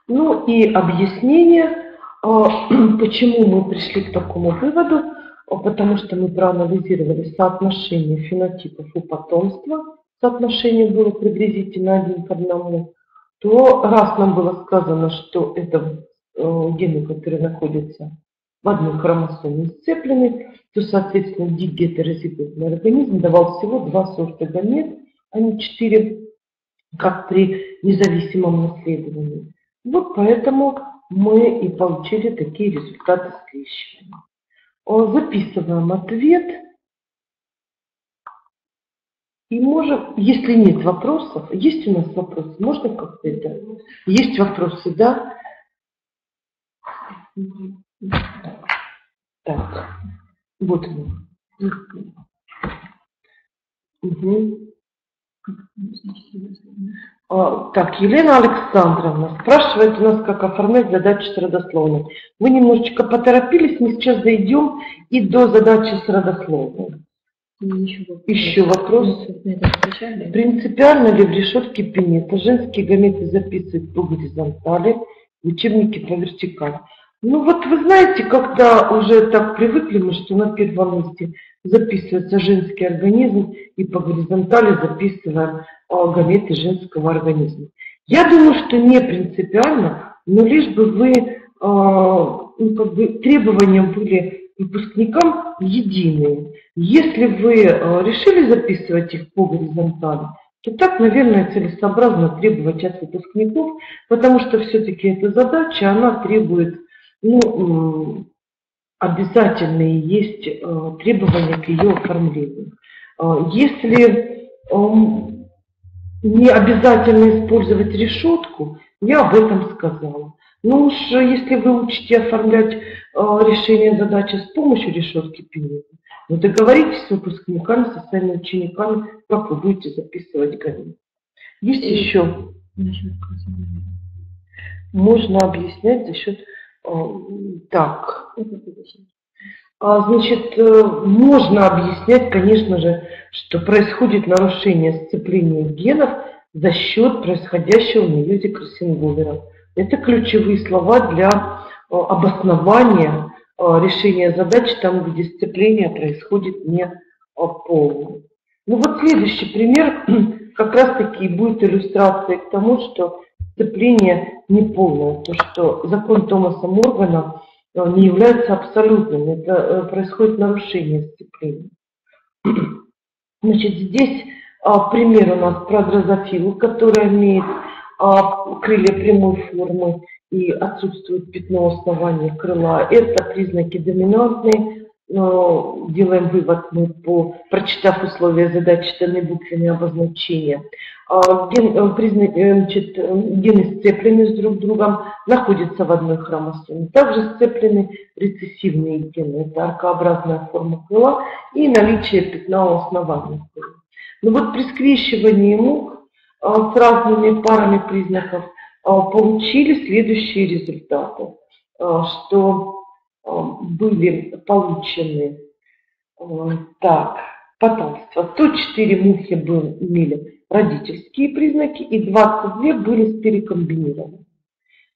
Ну и объяснение, почему мы пришли к такому выводу, потому что мы проанализировали соотношение фенотипов у потомства, соотношение было приблизительно 1:1, то раз нам было сказано, что это гены, которые находятся в одной хромосоме сцеплены, то, соответственно, дигетерозиготный организм давал всего 2 сорта гамет, а не 4, как при независимом наследовании. Вот поэтому мы и получили такие результаты скрещивания. Записываем ответ. И можем, если нет вопросов, есть у нас вопросы, можно как-то это? Есть вопросы, да? Так, вот мы. Угу. Так, Елена Александровна спрашивает у нас, как оформлять задачу с родословной. Вы немножечко поторопились, мы сейчас дойдем и до задачи с родословной. Еще вопрос. Принципиально ли в решетке Пеннета женские гаметы записывать по горизонтали, в учебнике по вертикали? Ну вот вы знаете, как-то уже так привыкли мы, что на первом месте записывается женский организм и по горизонтали записываем гаметы женского организма. Я думаю, что не принципиально, но лишь бы вы требования были выпускникам единые. Если вы решили записывать их по горизонтали, то так, наверное, целесообразно требовать от выпускников, потому что все-таки эта задача, она требует, ну, обязательные есть требования к ее оформлению. Если не обязательно использовать решетку, я об этом сказала. Но уж если вы учите оформлять решение задачи с помощью решетки Пеннета, ну, договоритесь с выпускниками, со своими учениками, как вы будете записывать гаметы. Есть еще? Можно объяснять за счет... Так, значит, можно объяснять, конечно же, что происходит нарушение сцепления генов за счет происходящего в мелюзе кроссинговера. Это ключевые слова для обоснования решения задач там, где сцепление происходит не полное. Ну вот следующий пример как раз-таки будет иллюстрацией к тому, что сцепление неполное, то что закон Томаса Моргана не является абсолютным, это происходит нарушение сцепления. Значит, здесь пример у нас про дрозофилу, которая имеет крылья прямой формы и отсутствует пятно основания крыла. Это признаки доминантные. Делаем вывод мы, прочитав условия задачи, данные буквенные обозначения. Гены сцеплены с друг другом, находятся в одной хромосоме. Также сцеплены рецессивные гены, это аркообразная форма крыла и наличие пятна у основания крыла. Но вот при скрещивании мух с разными парами признаков получили следующие результаты, что были получены так, потомство. 104 мухи имели родительские признаки и 22 были перекомбинированы.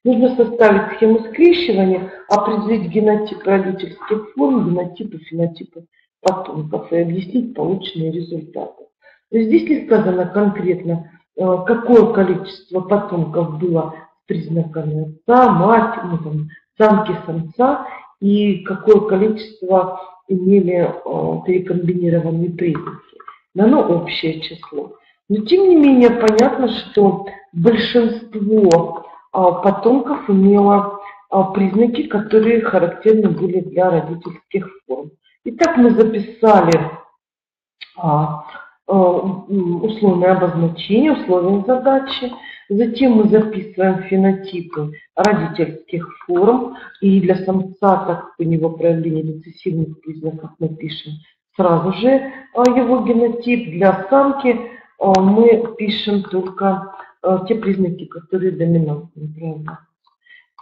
Нужно составить схему скрещивания, определить генотип родительских форм, генотипы, фенотипы потомков и объяснить полученные результаты. То есть здесь не сказано конкретно, какое количество потомков было с признаками отца, мать, ну, там, самки, самца, и какое количество имели перекомбинированные признаки. Но оно общее число. Но тем не менее понятно, что большинство потомков имело признаки, которые характерны были для родительских форм. Итак, мы записали условное обозначение, условия задачи. Затем мы записываем фенотипы родительских форм, и для самца, так как у него проявление рецессивных признаков, мы пишем сразу же его генотип. Для самки мы пишем только те признаки, которые доминантны проявляются.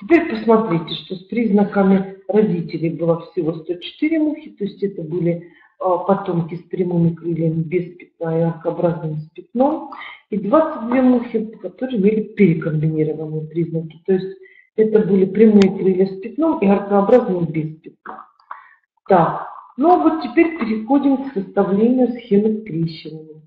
Теперь посмотрите, что с признаками родителей было всего 104 мухи, то есть это были потомки с прямыми крыльями без пятна и аркообразным с пятном, и 22 мухи, которые имели перекомбинированные признаки. То есть это были прямые крылья с пятном и аркообразные без пятна. Так, ну а вот теперь переходим к составлению схемы скрещивания.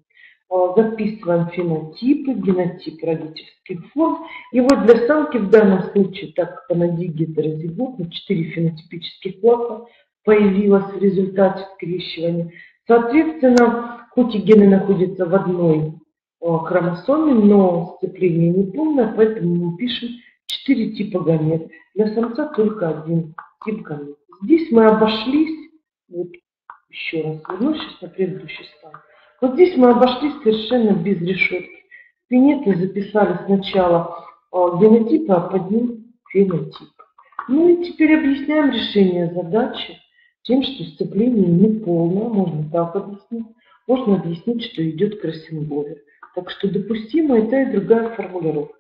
Записываем фенотипы, генотип родительских форм. И вот для самки в данном случае, так как она дигетерозиготна, 4 фенотипических класса появилась в результате скрещивания. Соответственно, хоть и гены находятся в одной хромосоме, но сцепление неполное, поэтому мы пишем 4 типа гамет. Для самца только один тип гамет. Здесь мы обошлись, вот еще раз вернусь сейчас на предыдущий слайд. Вот здесь мы обошлись совершенно без решетки. Пеннеты записали сначала генотипы, а под ним фенотип. Ну и теперь объясняем решение задачи тем, что сцепление неполное, можно так объяснить. Можно объяснить, что идет кроссинговер. Так что допустима и та, и другая формулировка.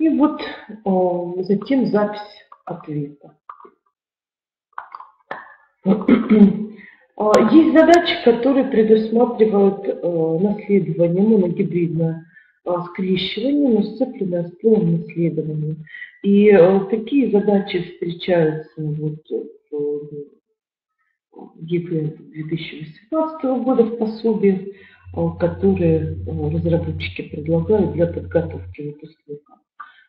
И вот затем запись ответа. Есть задачи, которые предусматривают наследование, моногибридное скрещиванию, но сцепленное с полным исследованием. И такие задачи встречаются вот в ЕГЭ 2018 года в пособии, которые разработчики предлагают для подготовки выпускника.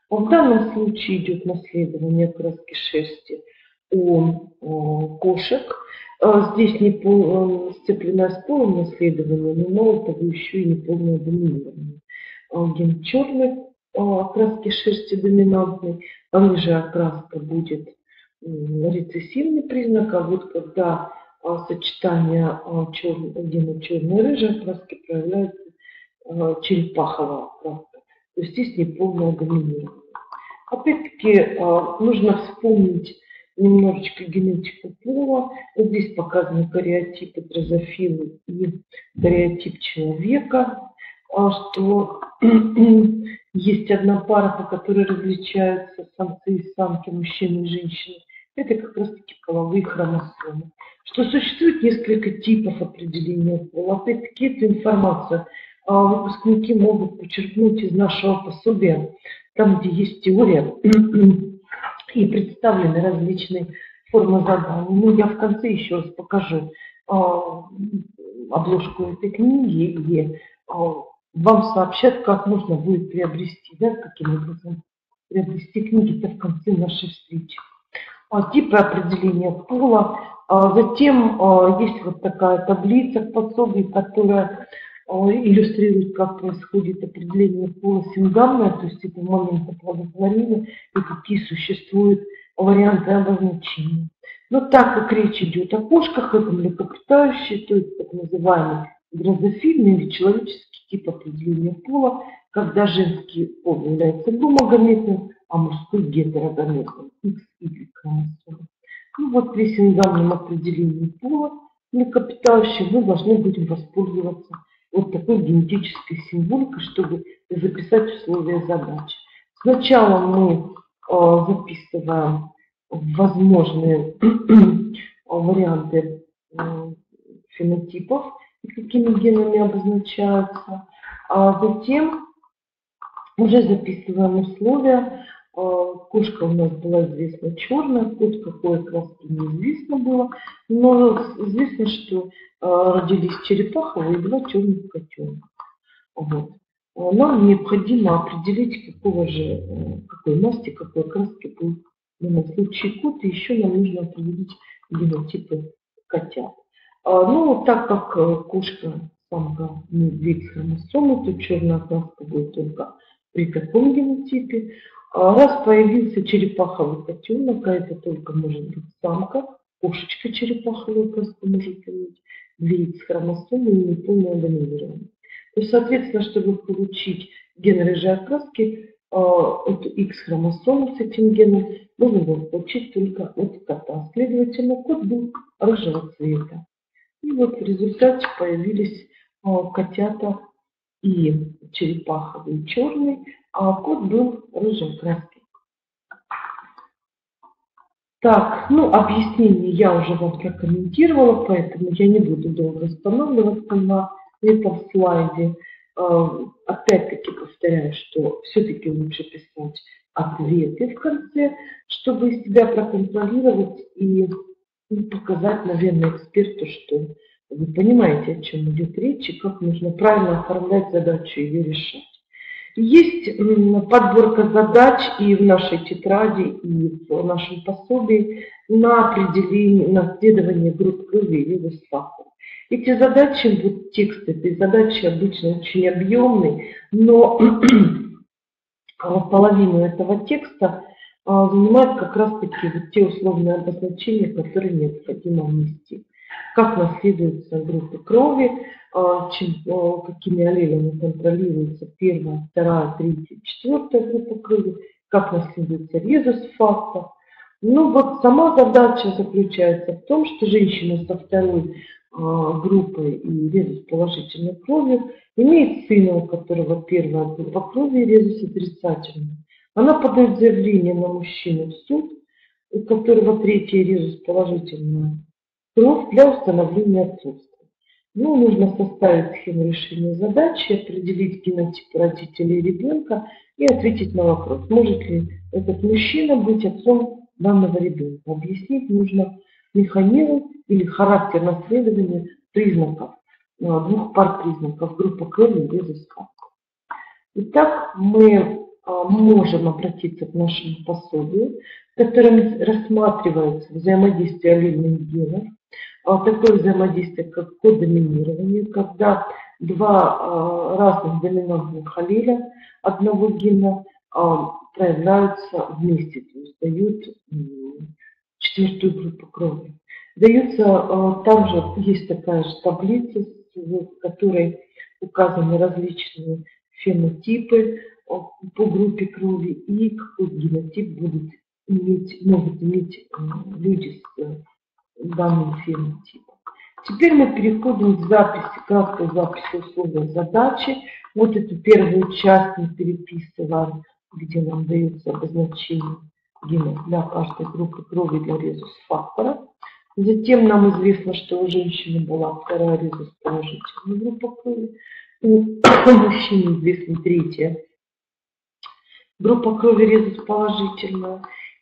В данном случае идет наследование краски шерсти у кошек. Здесь не сцеплено с полным наследованием, но мало того, еще и неполное доминирование. Ген черный, окраски шерсти доминантный, пониже окраска будет рецессивный признак, а вот когда сочетание гена черной и рыжей окраски проявляется черепаховая окраска. То есть здесь неполное доминирование. Опять-таки нужно вспомнить немножечко генетику пола. Здесь показаны кариотипы дрозофилы и кариотип человека, что есть одна пара, по которой различаются самцы и самки, мужчины и женщины. Это как раз-таки половые хромосомы. Что существует несколько типов определения пола. Опять-таки, эту информацию выпускники могут почерпнуть из нашего пособия, там, где есть теория и представлены различные формы заданий. Ну, я в конце еще раз покажу обложку этой книги, где вам сообщат, как можно будет приобрести, да, каким образом приобрести книги-то в конце нашей встречи. Типы определения пола. Затем есть вот такая таблица в пособии, которая иллюстрирует, как происходит определение пола сингамное, то есть это момент оплодотворения, и какие существуют варианты обозначения. Но так как речь идет о кошках, это млекопитающие, то есть так называемый дрозофильный или человеческий тип определения пола, когда женский пол является гомогаметным, а мужской гетерогаметным, X и хромосомы. Ну вот при сингамном определении пола млекопитающих мы должны будем воспользоваться вот такой генетической символикой, чтобы записать условия задачи. Сначала мы записываем возможные варианты фенотипов, какими генами обозначаются, а затем уже записываем условия. Кошка у нас была известна черная, кот какой краски неизвестно было, но известно, что родились черепаховые и два черных котенка. Вот. Нам необходимо определить, какой масти, какой краски был в данном случае кот, и еще нам нужно определить генотипы котят. Ну, так как кошка самка не две хромосомы, то черная краска будет только при таком генотипе. Раз появился черепаховый котенок, а это только может быть самка, кошечка черепаховая краску может иметь, две хромосомы и неполное доминирование. То есть, соответственно, чтобы получить ген рыжей окраски, от X-хромосомы с этим геном можно было получить только от кота. Следовательно, кот был рыжего цвета. И вот в результате появились котята и черепаховый, и черный, а кот был рыжей краски. Так, ну, объяснение я уже вам прокомментировала, поэтому я не буду долго останавливаться на этом слайде. Опять-таки повторяю, что все-таки лучше писать ответы в конце, чтобы себя проконтролировать и показать, наверное, эксперту, что вы понимаете, о чем идет речь и как нужно правильно оформлять задачу и ее решать. Есть подборка задач и в нашей тетради, и в нашем пособии на определение, на следование групп крови и видов факторов. Эти задачи, вот текст этой задачи обычно очень объемный, но половину этого текста занимают как раз-таки вот те условные обозначения, которые необходимо внести. Как наследуются группы крови, какими аллелями контролируется 1, 2, 3, 4 группа крови, как наследуется резус фактор. Ну вот сама задача заключается в том, что женщина со второй группой и резус положительной крови имеет сына, у которого 1 группа крови и резус отрицательный. Она подает заявление на мужчину в суд, у которого 3 резус положительная кровь для установления отцовства. Ну, нужно составить схему решения задачи, определить генотип родителей ребенка и ответить на вопрос, может ли этот мужчина быть отцом данного ребенка. Объяснить нужно механизм или характер наследования признаков, двух пар признаков группы крови и близоска. Итак, мы можем обратиться к нашему пособию, в котором рассматривается взаимодействие аллельных генов, такое взаимодействие, как кодоминирование, когда два разных доминантных аллеля одного гена проявляются вместе, то есть дают четвертую группу крови. Дается также, есть такая же таблица, в которой указаны различные фенотипы по группе крови и какой генотип могут иметь люди с данным фенотипом. Теперь мы переходим к записи, краткой записи условия задачи. Вот эту первую часть мы переписываем, где нам дается обозначение генов для каждой группы крови для резус-фактора. Затем нам известно, что у женщины была вторая резус-положительная группа крови, у мужчин известна третья группа крови резус-положительная.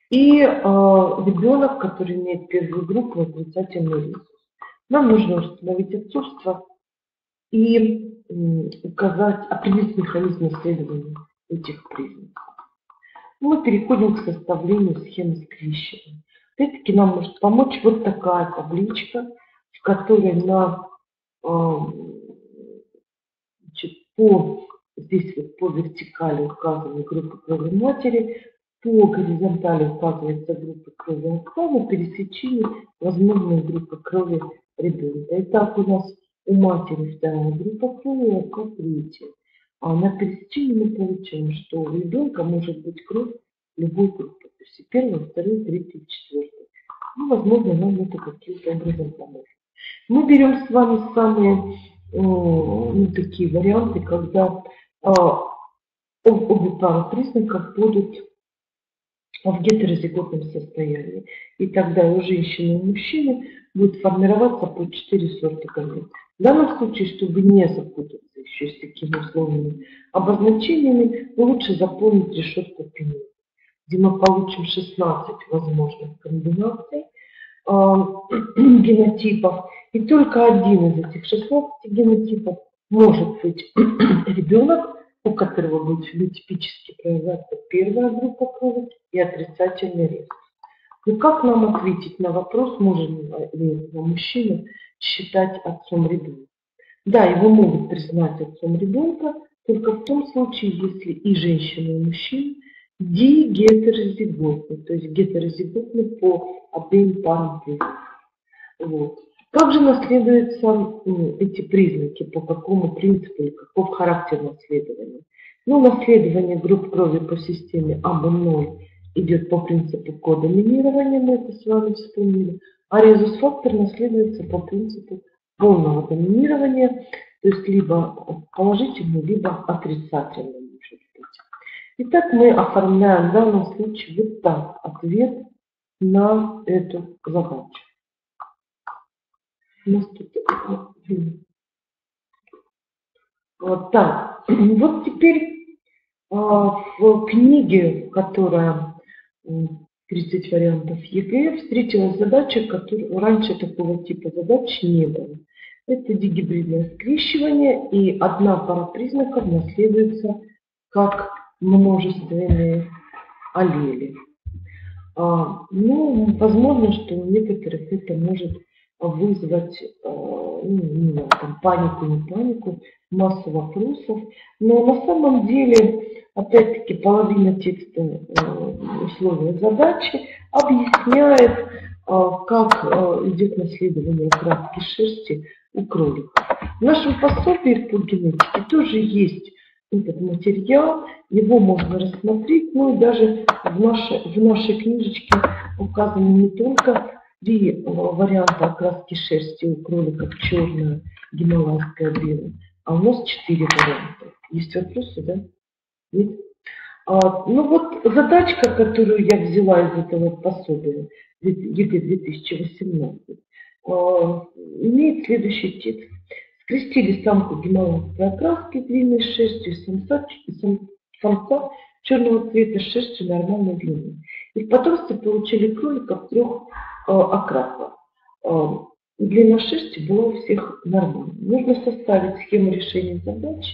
И ребенок, который имеет первую группу, отрицательный резус. Нам нужно установить отцовство и указать, определить механизм наследования этих признаков. Мы переходим к составлению схемы скрещивания. Опять-таки нам может помочь вот такая табличка, в которой на, здесь вот по вертикали указаны группы крови матери, по горизонтали указывается группа крови отца, на пересечении возможной группы крови ребенка. Итак, у нас у матери вторая группа крови, у отца третья. А на пересечении мы получаем, что у ребенка может быть кровь любой группы. То есть первая, вторая, третья, четвертая. Ну, возможно, нам это каким-то образом поможет. Мы берем с вами самые такие варианты, когда обе пары признаков будут в гетерозиготном состоянии. И тогда у женщины и у мужчины будет формироваться по 4 сорта гаметов. В данном случае, чтобы не запутаться еще с такими условными обозначениями, лучше заполнить решетку Пеннета, где мы получим 16 возможных комбинаций генотипов. И только один из этих 16 генотипов может быть ребенок, у которого будет фенотипически проявляться первая группа крови и отрицательный резус. Но как нам ответить на вопрос, можем ли этого мужчину считать отцом ребенка? Да, его могут признать отцом ребенка, только в том случае, если и женщина, и мужчина дигетерозиготны, то есть гетерозиготны по обеим парам признаков. Вот. Как же наследуются эти признаки, по какому принципу и каков характер наследования? Ну, наследование групп крови по системе АБ0 идет по принципу кодоминирования, мы это с вами вспомнили, а резус-фактор наследуется по принципу полного доминирования, то есть либо положительный, либо отрицательный может быть. Итак, мы оформляем в данном случае вот так ответ на эту задачу. Вот так. Вот теперь в книге, которая 30 вариантов ЕГЭ, встретилась задача, которую раньше такого типа задач не было. Это дигибридное скрещивание, и одна пара признаков наследуется как множественные аллели. Ну, возможно, что у некоторых это может вызвать панику, массу вопросов. Но на самом деле, опять-таки, половина текста условия задачи объясняет, как идет наследование краски шерсти у кролика. В нашем пособии по генетике тоже есть этот материал, его можно рассмотреть, но и даже в нашей книжечке указаны не только 3 варианта окраски шерсти у кроликов: черная, гималайская, белая. А у нас 4 варианта. Есть вопросы, да? Нет? Ну вот задачка, которую я взяла из этого пособия ЕГЭ 2018, имеет следующий текст. скрестили самку гималайской окраски длинной шерстью самца черного цвета с шерстью нормальной длины. И в потомстве получили кроликов трех окрасов. Длина шерсти была у всех нормальной. Нужно составить схему решения задач,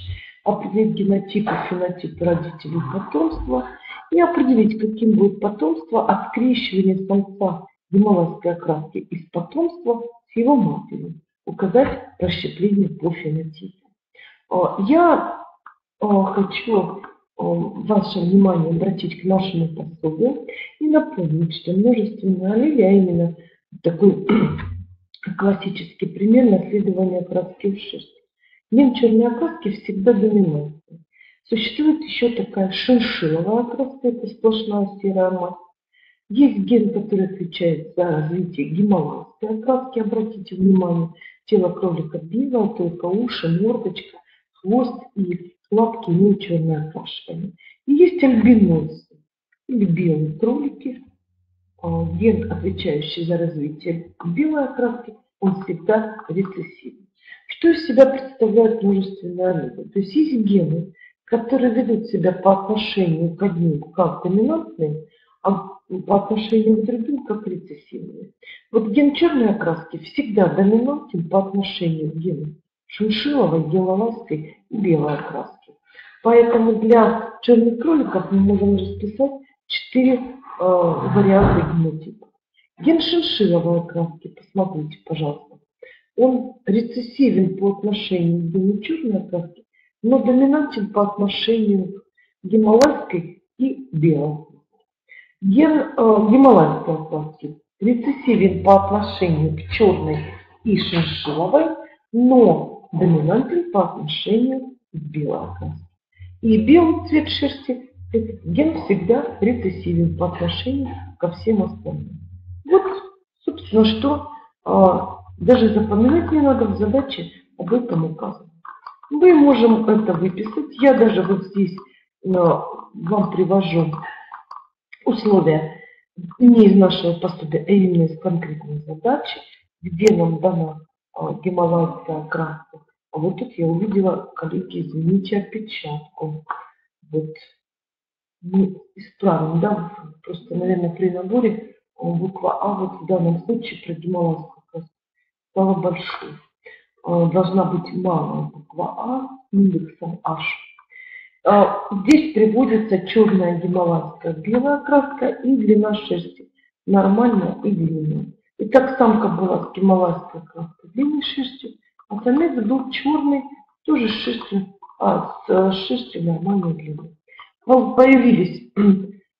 определить генотип и фенотип родителей потомства и определить, каким будет потомство от скрещивания самца гималайской окраски из потомства с его матерью. Указать расщепление по фенотипу. Я хочу ваше внимание обратить к нашему пособию и напомнить, что множественные аллели, а именно такой классический пример наследования окраски в шерсти. Мем черной окраски всегда доминантный. Существует еще такая шиншилловая окраска, это сплошная серая масса. Есть ген, который отвечает за развитие гималайской окраски. Обратите внимание, тело кролика белое, только уши, мордочка, хвост и лапки имеют черное окрашивание. И есть альбиносы или белые кролики. Ген, отвечающий за развитие белой окраски, он всегда рецессивный. Что из себя представляют множественные аллели? То есть есть гены, которые ведут себя по отношению к одним как доминантные, а по отношению к другим как рецессивные. Вот ген черной окраски всегда доминантен по отношению к гену шиншилловой, гималайской и белой окраски. Поэтому для черных кроликов мы можем расписать 4 варианта генотипа. Ген шиншилловой окраски, посмотрите, пожалуйста, он рецессивен по отношению к гену черной окраски, но доминантен по отношению к гималайской и белой. Ген гималайской окраски рецессивен по отношению к черной и шиншилловой, но доминантен по отношению к белой окраски. И белый цвет шерсти, этот ген всегда рецессивен по отношению ко всем остальным. Вот, собственно, что даже запоминать не надо, в задаче об этом указано. Мы можем это выписать. Я даже вот здесь вам привожу условия не из нашего пособия, а именно из конкретной задачи, где нам дана гималайская окраска. А вот тут я увидела, коллеги, извините, опечатку. Вот. Мы исправим, да? Просто, наверное, при наборе буква А вот в данном случае про гималайскую окраску стала большой. Должна быть малая буква А индексом H. Здесь приводится черная гималайская, белая краска и длина шерсти, нормальная и длинная. Итак, самка была с гималайской краской длинной шерсти, а самец был черный, тоже с шерстью нормальной длины. Появились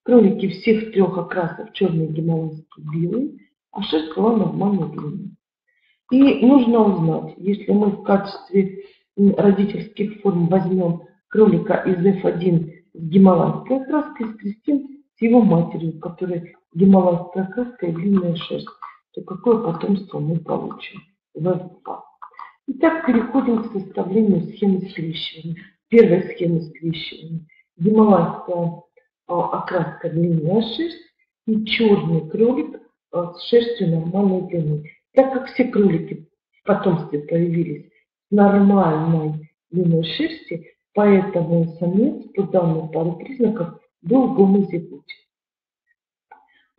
кролики всех трех окрасов, черный, гималайский, белый, а шерсть была нормальной длины. И нужно узнать, если мы в качестве родительских форм возьмем кролика из F1 с гималайской окраской, скрестим с его матерью, у которой гималайская окраска и длинная шерсть, то какое потомство мы получим? Итак, переходим к составлению схемы скрещивания. Первая схема скрещивания. Гималайская окраска, длинная шерсть и черный кролик с шерстью нормальной длины. Так как все кролики в потомстве появились с нормальной длиной шерсти, поэтому самец по данной паре признаков был гомозигот.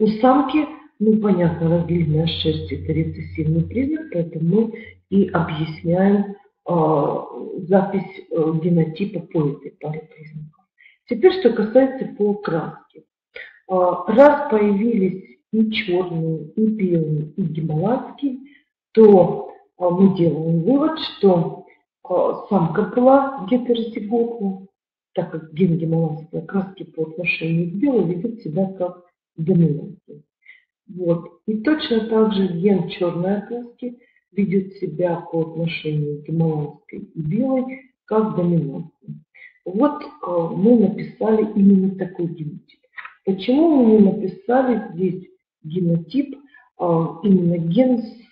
У самки, ну понятно, длинная шерсть – это рецессивный признак, поэтому мы и объясняем запись генотипа по этой паре признаков. Теперь, что касается по окраске. Раз появились и черные, и белые, и гималайские, то мы делаем вывод, что самка была гетерозиготна, так как ген гималайской окраски по отношению к белой ведет себя как доминантный. Вот. И точно так же ген черной окраски ведет себя по отношению к гималайской и белой как доминантный. Вот мы написали именно такой генотип. Почему мы не написали здесь генотип именно ген с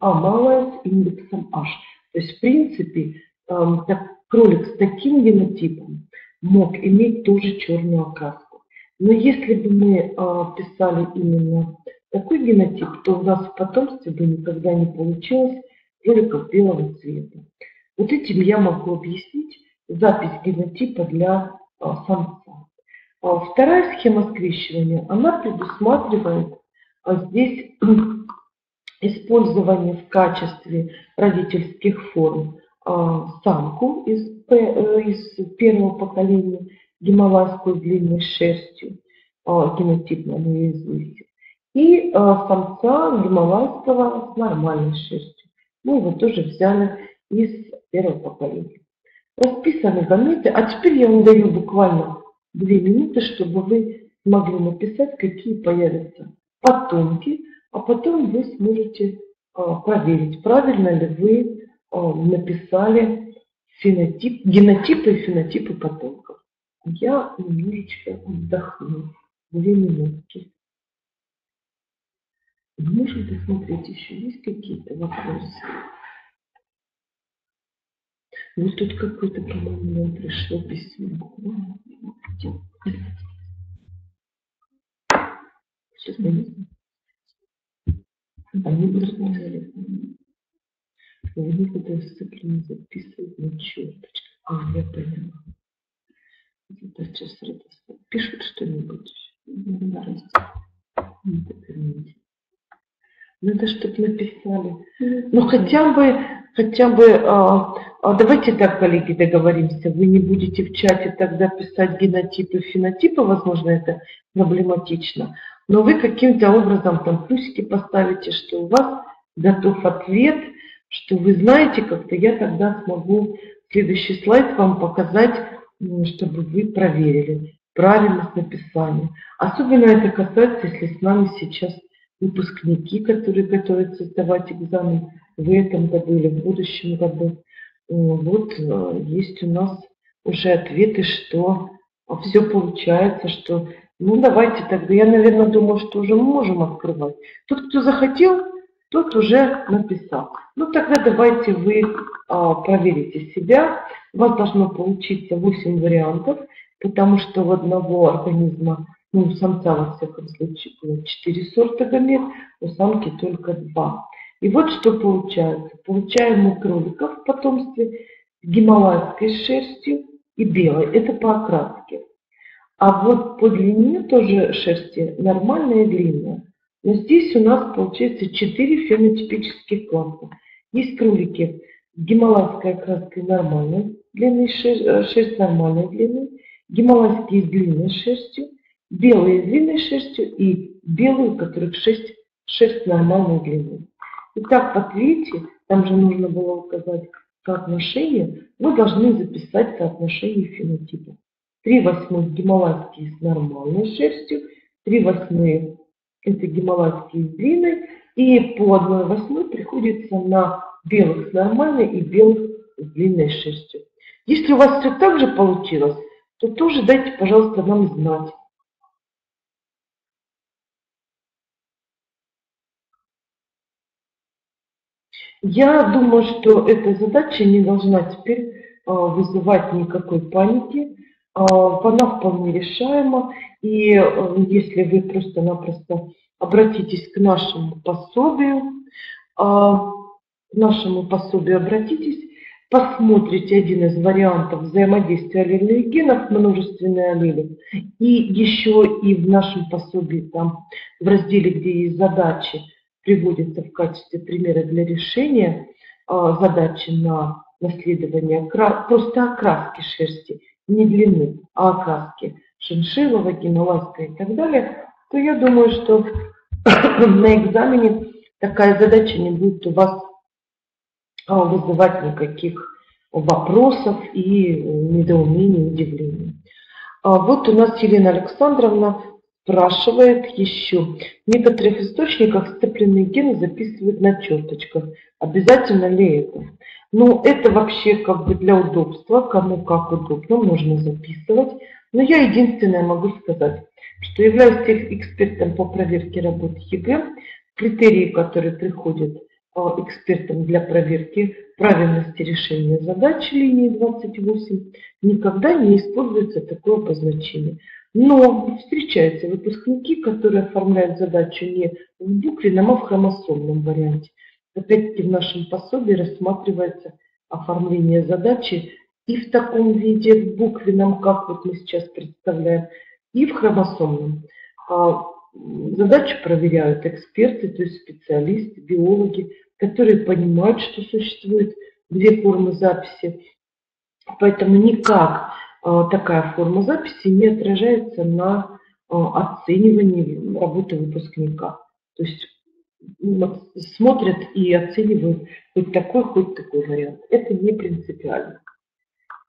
А малая с индексом H? То есть, в принципе, кролик с таким генотипом мог иметь тоже черную окраску. Но если бы мы писали именно такой генотип, то у нас в потомстве бы никогда не получилось кроликов белого цвета. Вот этим я могу объяснить запись генотипа для самца. Вторая схема скрещивания, она предусматривает здесь использование в качестве родительских форм самку из первого поколения, гималайскую с длинной шерстью, генотипно мы известны, и самца гималайского с нормальной шерстью. Мы его тоже взяли из первого поколения. Расписаны заметы. А теперь я вам даю буквально 2 минуты, чтобы вы могли написать, какие появятся потомки, а потом вы сможете проверить, правильно ли вы написали генотипы и фенотипы потомков. Я немножечко отдохну. 2 минутки. Можем посмотреть, еще есть какие-то вопросы. Ну, тут какое-то, по-моему, нам пришло письмо. Сейчас понятно. Они подразумевали. Они куда сцеплены, записывают на черточку. А, я поняла. Это сейчас радостно. Пишут что-нибудь. Надо что-то написали. Ну, хотя бы, давайте так, коллеги, договоримся. Вы не будете в чате тогда писать генотипы, фенотипы, возможно, это проблематично. Но вы каким-то образом там плюсики поставите, что у вас готов ответ, что вы знаете, как-то я тогда смогу следующий слайд вам показать, чтобы вы проверили правильность написания. Особенно это касается, если с нами сейчас выпускники, которые готовятся сдавать экзамен в этом году или в будущем году. Вот есть у нас уже ответы, что все получается, что ну давайте тогда, я, наверное, думаю, что уже можем открывать. Тот, кто захотел, тот уже написал. Ну тогда давайте вы проверите себя. У вас должно получиться 8 вариантов, потому что у одного организма, ну, у самца, во всяком случае, 4 сорта гамет, у самки только 2. И вот что получается. Получаем мы кроликов в потомстве с гималайской шерстью и белой. Это по окраске. А вот по длине тоже шерсти нормальная длина. Но здесь у нас получается 4 фенотипических класса. Есть кролики с гималайской окраской нормальной длины, шерсть нормальной длины, гималайские с длинной шерстью, белые с длинной шерстью и белые, у которых шерсть нормальной длины. Итак, в ответе, там же нужно было указать соотношение, мы должны записать соотношение фенотипов. 3/8 гималайские с нормальной шерстью, 3/8 это гималайские с длинной, и по 1/8 приходится на белых с нормальной и белых с длинной шерстью. Если у вас все так же получилось, то тоже дайте, пожалуйста, нам знать. Я думаю, что эта задача не должна теперь вызывать никакой паники. Она вполне решаема. И если вы просто-напросто обратитесь к нашему пособию, посмотрите один из вариантов взаимодействия аллельных генов, множественные аллели. И еще и в нашем пособии, там, в разделе, где есть задачи, приводится в качестве примера для решения задачи на наследование просто окраски шерсти, не длины, а окраски шиншиллова, гималайской и так далее, то я думаю, что на экзамене такая задача не будет у вас вызывать никаких вопросов и недоумений, удивлений. Вот у нас Елена Александровна спрашивает еще. В некоторых источниках сцепленные гены записывают на черточках. Обязательно ли это? Ну, это вообще как бы для удобства, кому как удобно, можно записывать. Но я единственное могу сказать, что являюсь экспертом по проверке работ ЕГЭ. Критерии, которые приходят экспертам для проверки правильности решения задач линии 28, никогда не используется такое обозначение. Но встречаются выпускники, которые оформляют задачу не в буквенном, а в хромосомном варианте. Опять-таки в нашем пособии рассматривается оформление задачи и в таком виде, в буквенном, как вот мы сейчас представляем, и в хромосомном. Задачи проверяют эксперты, то есть специалисты, биологи, которые понимают, что существует две формы записи. Поэтому никак такая форма записи не отражается на оценивании работы выпускника. То есть смотрят и оценивают хоть такой вариант. Это не принципиально.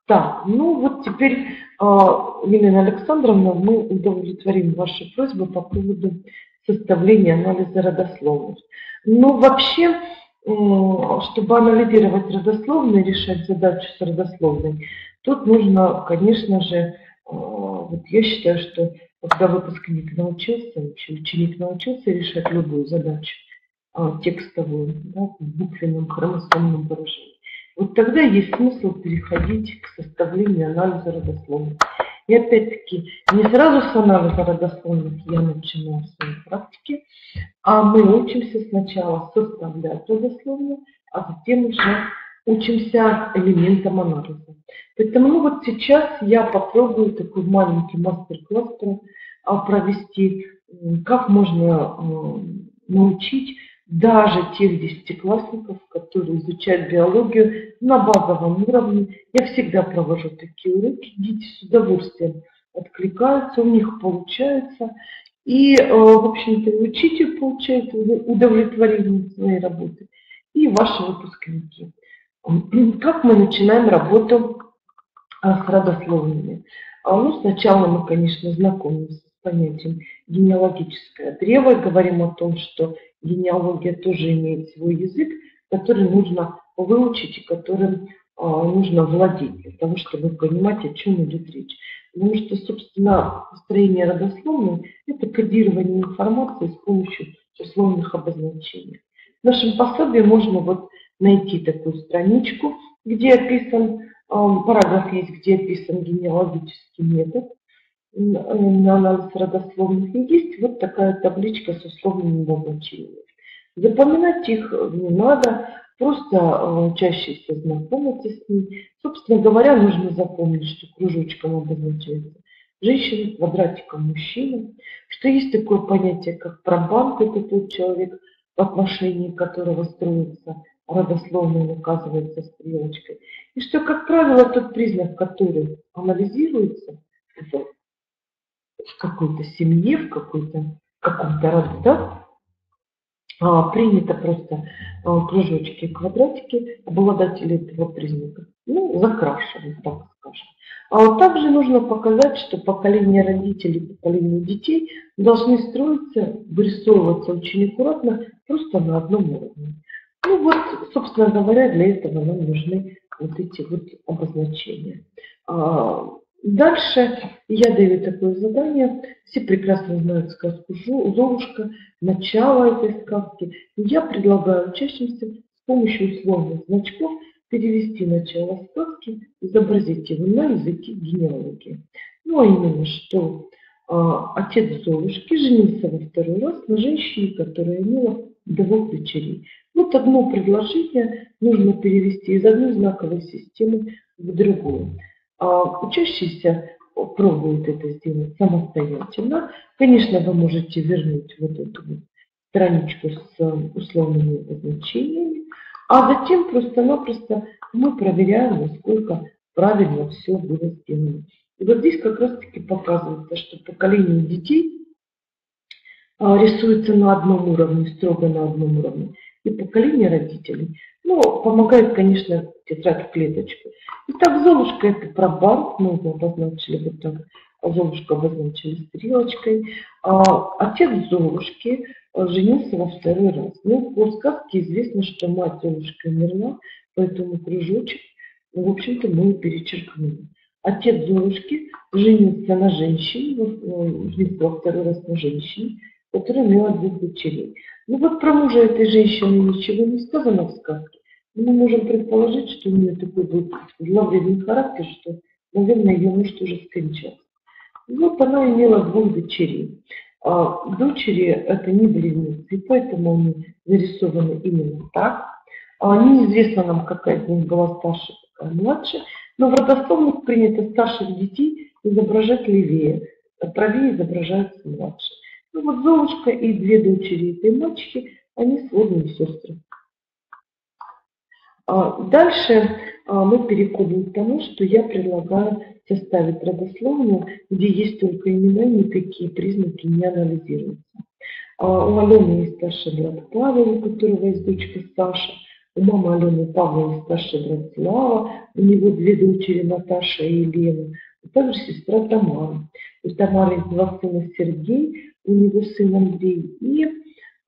Так, ну вот теперь, Елена Александровна, мы удовлетворим ваши просьбы по поводу составления анализа родословных. Но вообще, чтобы анализировать родословные, решать задачу с родословной, тут нужно, конечно же, вот я считаю, что когда выпускник научился, ученик научился решать любую задачу текстовую, да, в буквенном, хромосомном выражении, вот тогда есть смысл переходить к составлению анализа родословных. И опять-таки, не сразу с анализа родословных я начинаю свою практику, а мы учимся сначала составлять родословные, а затем уже учимся элементам анализа. Поэтому ну, вот сейчас я попробую такой маленький мастер-класс провести, как можно научить даже тех 10-классников, которые изучают биологию на базовом уровне. Я всегда провожу такие уроки, дети с удовольствием откликаются, у них получается. И, в общем-то, учитель получает удовлетворение своей работы и ваши выпускники. Как мы начинаем работу с родословными? Ну, сначала мы, конечно, знакомимся с понятием генеалогическое древо, говорим о том, что генеалогия тоже имеет свой язык, который нужно выучить и которым нужно владеть, для того, чтобы понимать, о чем идет речь. Потому что, собственно, построение родословной – это кодирование информации с помощью условных обозначений. В нашем пособии можно вот найти такую страничку, где описан, параграф есть, где описан генеалогический метод на анализ родословных, и есть вот такая табличка с условными обозначениями. Запоминать их не надо, просто чаще знакомиться с ней. Собственно говоря, нужно запомнить, что кружочком обозначается женщина, квадратиком мужчина, что есть такое понятие, как пробабка, это тот человек, в отношении которого строится родословная, указывается стрелочкой, и что, как правило, тот признак, который анализируется, это в какой-то семье, в каком-то роду, да, принято просто кружочки и квадратики обладатели этого признака, ну, закрашивают, так скажем. Также нужно показать, что поколение родителей, поколение детей должны строиться, вырисовываться очень аккуратно, просто на одном уровне. Ну вот, собственно говоря, для этого нам нужны вот эти вот обозначения. Дальше я даю такое задание. Все прекрасно знают сказку «Золушка», начало этой сказки. Я предлагаю учащимся с помощью условных значков перевести начало сказки, изобразить его на языке генеалогии. Ну а именно, что отец Золушки женился во второй раз на женщине, которая имела двух дочерей. Вот одно предложение нужно перевести из одной знаковой системы в другую. Учащиеся пробуют это сделать самостоятельно. Конечно, вы можете вернуть вот эту вот страничку с условными обозначениями, а затем просто-напросто мы проверяем, насколько правильно все было сделано. И вот здесь как раз-таки показывается, что поколение детей рисуется на одном уровне, строго на одном уровне, и поколение родителей. Ну, помогает, конечно, тетрадь в клеточку. Итак, Золушка – это прабабка, мы его обозначили вот так. Золушку обозначили стрелочкой. Отец Золушки женился во второй раз. Ну, по сказке известно, что мать Золушка умерла, поэтому кружочек, в общем-то, мы перечеркнули. Отец Золушки женился на женщине, женился во второй раз на женщине, которая имела двух дочерей. Ну вот про мужа этой женщины ничего не сказано в сказке. Мы можем предположить, что у нее такой был зловредный характер, что, наверное, ее муж тоже скончался. Вот она имела двух дочерей. Дочери это не близнецы, поэтому они нарисованы именно так. Неизвестно нам, какая из них была старше, какая младше. Но в родословных принято старших детей изображать левее, а правее изображаются младше. Ну вот Золушка и две дочери этой мальчики, они сводные сестры. Дальше мы переходим к тому, что я предлагаю составить родословную, где есть только имена, никакие признаки не анализируются. У Алены есть старший брат Павел, у которого есть дочка Саша. У мамы Алены Павла есть старший брат Слава, у него две дочери Наташа и Елена, а также сестра Тамара. У Тамары есть два сына Сергей, у него сын Андрей и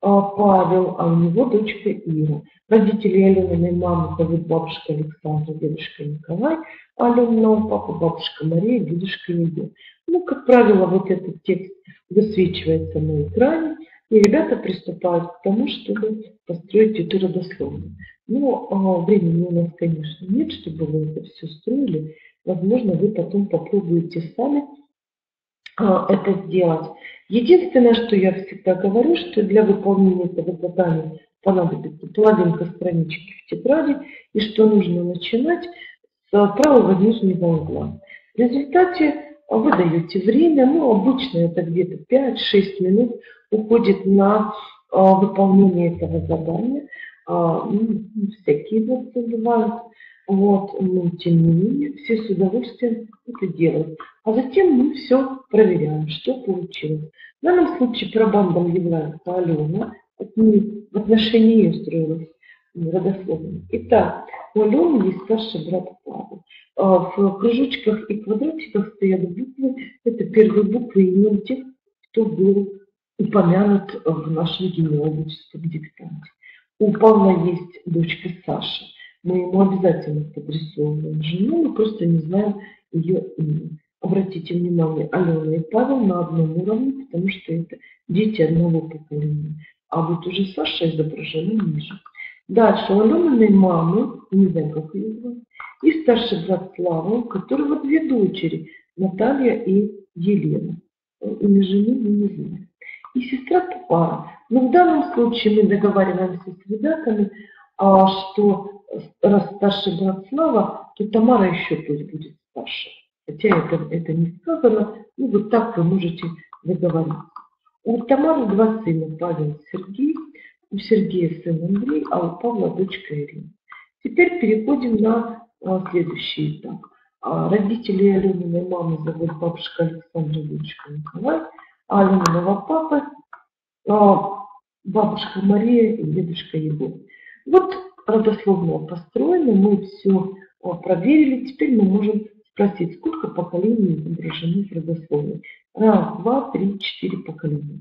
Павел, а у него дочка Ира. Родители Алёниной мамы зовут бабушка Александра, дедушка Николай, а Алёниного папа бабушка Мария, дедушка Её. Ну, как правило, вот этот текст высвечивается на экране, и ребята приступают к тому, чтобы построить эту родословную. Но времени у нас, конечно, нет, чтобы вы это все строили. Возможно, вы потом попробуете сами это сделать. Единственное, что я всегда говорю, что для выполнения этого задания понадобится половинка странички в тетради, и что нужно начинать с правого нижнего угла. В результате вы даете время, ну, обычно это где-то 5-6 минут уходит на выполнение этого задания. Всякие вот называют, вот, но тем не менее все с удовольствием это делают. А затем мы все проверяем, что получилось. В данном случае прабандом является Алена. В отношении ее строилась родословная. Итак, у Алены есть старший брат Павел. В кружочках и квадратиках стоят буквы. Это первые буквы имен тех, кто был упомянут в нашем генеалогическом диктанте. У Павла есть дочка Саша. Мы ему обязательно подрисовываем жену, мы просто не знаем ее имя. Обратите внимание, Алена и Павел на одном уровне, потому что это дети одного поколения. А вот уже Саша изображена ниже. Дальше у Алёниной мамы, не знаю, как ее зовут, и старший брат Слава, у которого две дочери, Наталья и Елена. Имя жены мы не знаем. И сестра Папара. Но в данном случае мы договариваемся с ребятами, что раз старший брат Слава, то Тамара еще пусть будет старше. Хотя это не сказано, ну вот так вы можете договориться. У Тамары два сына, Павел и Сергей, у Сергея сын Андрей, а у Павла дочка Ирина. Теперь переходим на следующий этап. Родители Алёниной мамы зовут бабушка Александра, дочка Николай, а Алёниного папы бабушка Мария и дедушка Егор. Вот родословно построено, мы все проверили, теперь мы можем спросить, сколько поколений изображены в родословной. Раз, два, три, четыре поколения.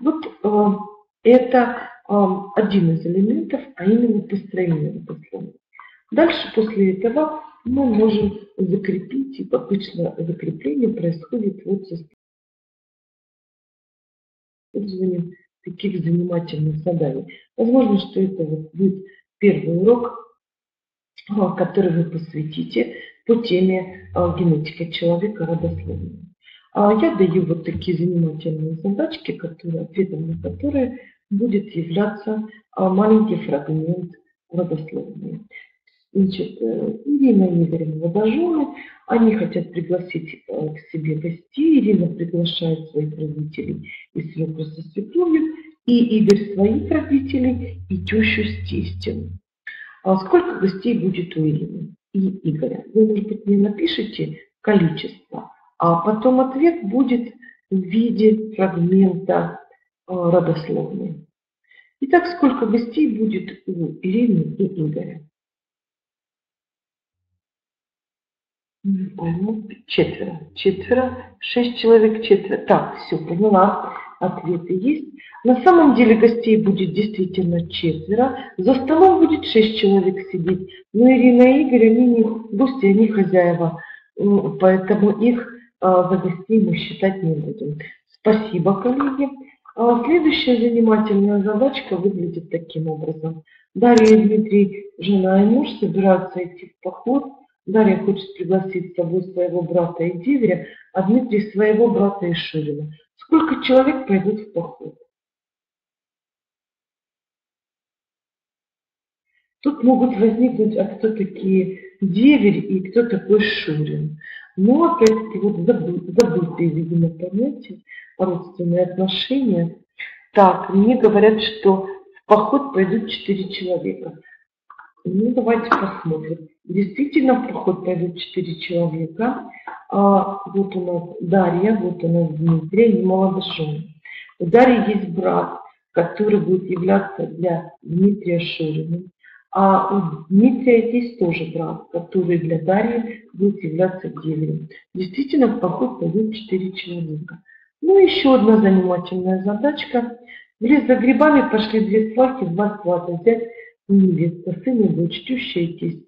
Вот это один из элементов, а именно построение родословной. Дальше после этого мы можем закрепить, и обычно закрепление происходит вот с использованием таких занимательных заданий. Возможно, что это будет первый урок, который вы посвятите по теме генетика человека родословной. Я даю вот такие занимательные задачки, ответом на которые будет являться маленький фрагмент родословной. Значит, Ирина и Игорь Водожены, они хотят пригласить к себе гостей. Ирина приглашает своих родителей и свекра со свекровью, и Игорь своих родителей, и тещу с тестем. Сколько гостей будет у Ирины и Игоря? Вы, может быть, не напишите количество, а потом ответ будет в виде фрагмента родословной. Итак, сколько гостей будет у Ирины и Игоря? Четверо. Четверо. Шесть человек, четверо. Так, все, поняла. Ответы есть. На самом деле гостей будет действительно четверо. За столом будет 6 человек сидеть. Но Ирина и Игорь, они не гости, они хозяева. Поэтому их за гостей мы считать не будем. Спасибо, коллеги. Следующая занимательная задачка выглядит таким образом. Дарья и Дмитрий, жена и муж, собираются идти в поход. Дарья хочет пригласить с собой своего брата и деверя, а Дмитрий своего брата и Шурина. Сколько человек пойдут в поход? Тут могут возникнуть, а кто такие деверь и кто такой шурин. Но, опять-таки, вот забытые, видимо, понятия, родственные отношения. Так, мне говорят, что в поход пойдут 4 человека. Ну, давайте посмотрим. Действительно, в поход пойдут 4 человека. Вот у нас Дарья, вот у нас Дмитрий, они молодожены. У Дарьи есть брат, который будет являться для Дмитрия Шуриным. А у Дмитрия есть тоже брат, который для Дарьи будет являться деверем. Действительно, в поход пойдут 4 человека. Ну, еще одна занимательная задачка. В лес за грибами пошли 2 сварки, 2 свата, взять невеста, сын и дочь, теща и тесть,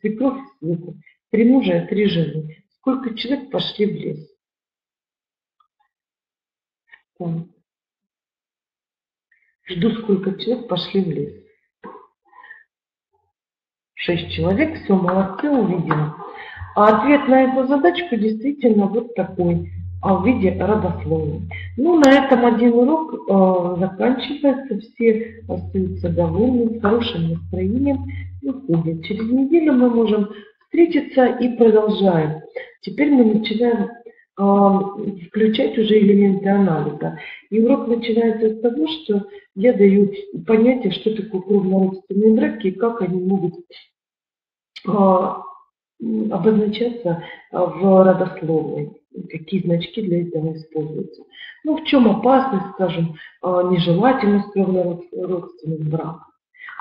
свекровь и свекр, 3 мужа и 3 жены. Сколько человек пошли в лес? Так. Жду, сколько человек пошли в лес. 6 человек, все, молодцы, увидели. А ответ на эту задачку действительно вот такой, в виде родословной. Ну, на этом один урок заканчивается. Все остаются довольны, с хорошим настроением и уходят. Через неделю мы можем встретиться и продолжаем. Теперь мы начинаем включать уже элементы анализа. И урок начинается с того, что я даю понятие, что такое кровнородственные браки и как они могут обозначаться в родословной. Какие значки для этого используются. Ну, в чем опасность, скажем, нежелательность кровнородственных браков.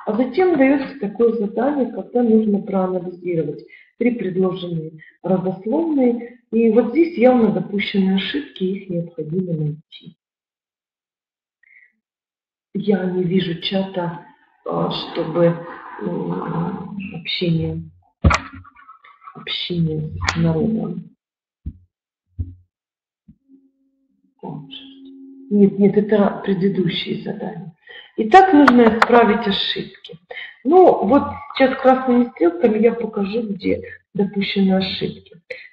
А затем дается такое задание, когда нужно проанализировать 3 предложенные родословные. И вот здесь явно допущены ошибки, их необходимо найти. Я не вижу чата, чтобы общение с народом. Нет, нет, это предыдущие задания. Итак, нужно исправить ошибки. Ну, вот сейчас красными стрелками я покажу, где допущены ошибки.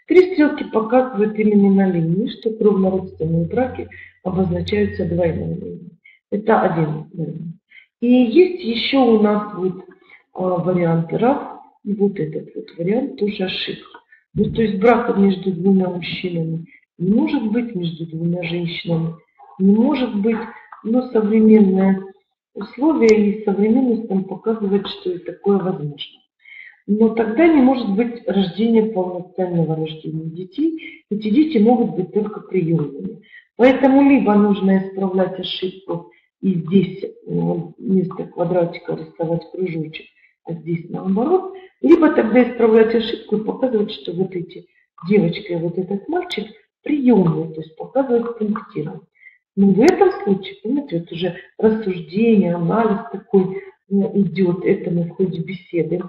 3 стрелки показывают именно на линии, что кровнородственные браки обозначаются двойной линией. Это один вариант. И есть еще у нас вот варианты раз, и вот этот вот вариант тоже ошибка. Ну, то есть брак между двумя мужчинами не может быть, между двумя женщинами не может быть, но современные условия и современность нам показывают, что и такое возможно. Но тогда не может быть рождения полноценного рождения детей, эти дети могут быть только приемными. Поэтому либо нужно исправлять ошибку и здесь вместо квадратика рисовать кружочек, а здесь наоборот, либо тогда исправлять ошибку и показывать, что вот эти девочки и вот этот мальчик приемные, то есть показывать пунктиром. Но в этом случае, понимаете, вот уже рассуждение, анализ такой идет, это мы в ходе беседы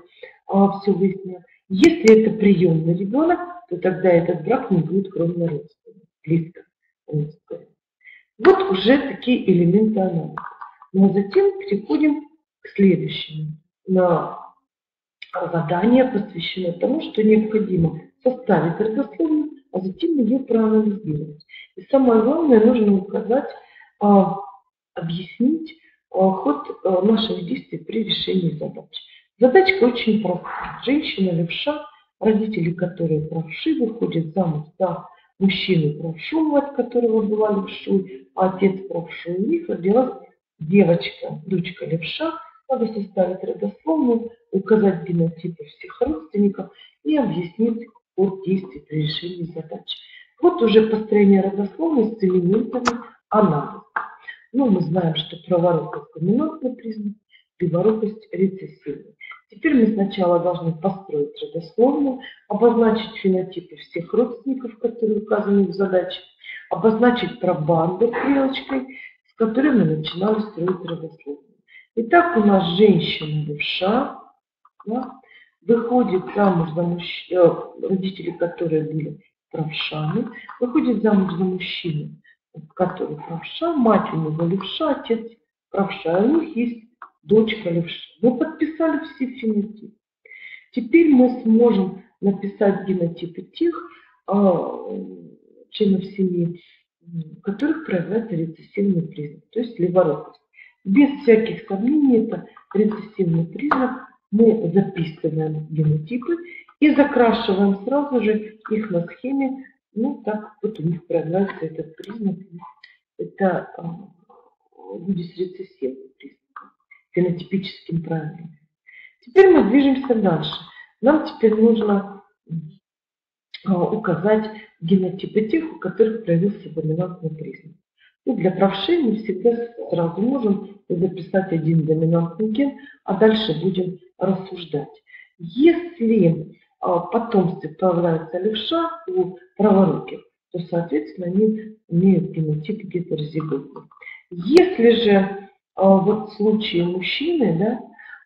все выясняем. Если это приемный ребенок, то тогда этот брак не будет кровнородственным, близко. Вот уже такие элементы анализа. Ну, а затем переходим к следующему. Задание посвящено тому, что необходимо составить родословную, а затем ее проанализировать. И самое главное, нужно указать, объяснить ход наших действий при решении задач. Задачка очень простая. Женщина левша, родители, которые правши, выходят замуж за мужчину правшу, мать которого была левшой, а отец правшой. У них родилась девочка, дочка левша. Надо составить родословную, указать генотипы всех родственников и объяснить ход действий при решении задачи. Вот уже построение родословной с элементами анализа. Ну, мы знаем, что праворукость доминантный признак, леворукость рецессивный. Теперь мы сначала должны построить родословную, обозначить фенотипы всех родственников, которые указаны в задаче, обозначить прабанду стрелочкой, с которой мы начинали строить родословную. Итак, у нас женщина левша, да, выходит замуж за родители, которые были правшами, выходит замуж за мужчину, который правша, мать у него левша, отец правша, а у них есть дочка левша. Мы подписали все фенотипы. Теперь мы сможем написать генотипы тех членов семьи, у которых проявляется рецессивный признак, то есть леворукость. Без всяких сомнений это рецессивный признак мы записываем генотипы и закрашиваем сразу же их на схеме. Ну, так вот у них проявляется этот признак. Это будет с рецессивным признаком, фенотипическим правилом. Теперь мы движемся дальше. Нам теперь нужно указать генотипы тех, у которых проявился доминантный признак. И для правшей мы всегда сразу можем записать один доминантный ген, а дальше будем рассуждать. Если в потомстве появляется левша у праворуких, то, соответственно, они имеют генотип гетерозиготных. Если же вот в случае мужчины, да,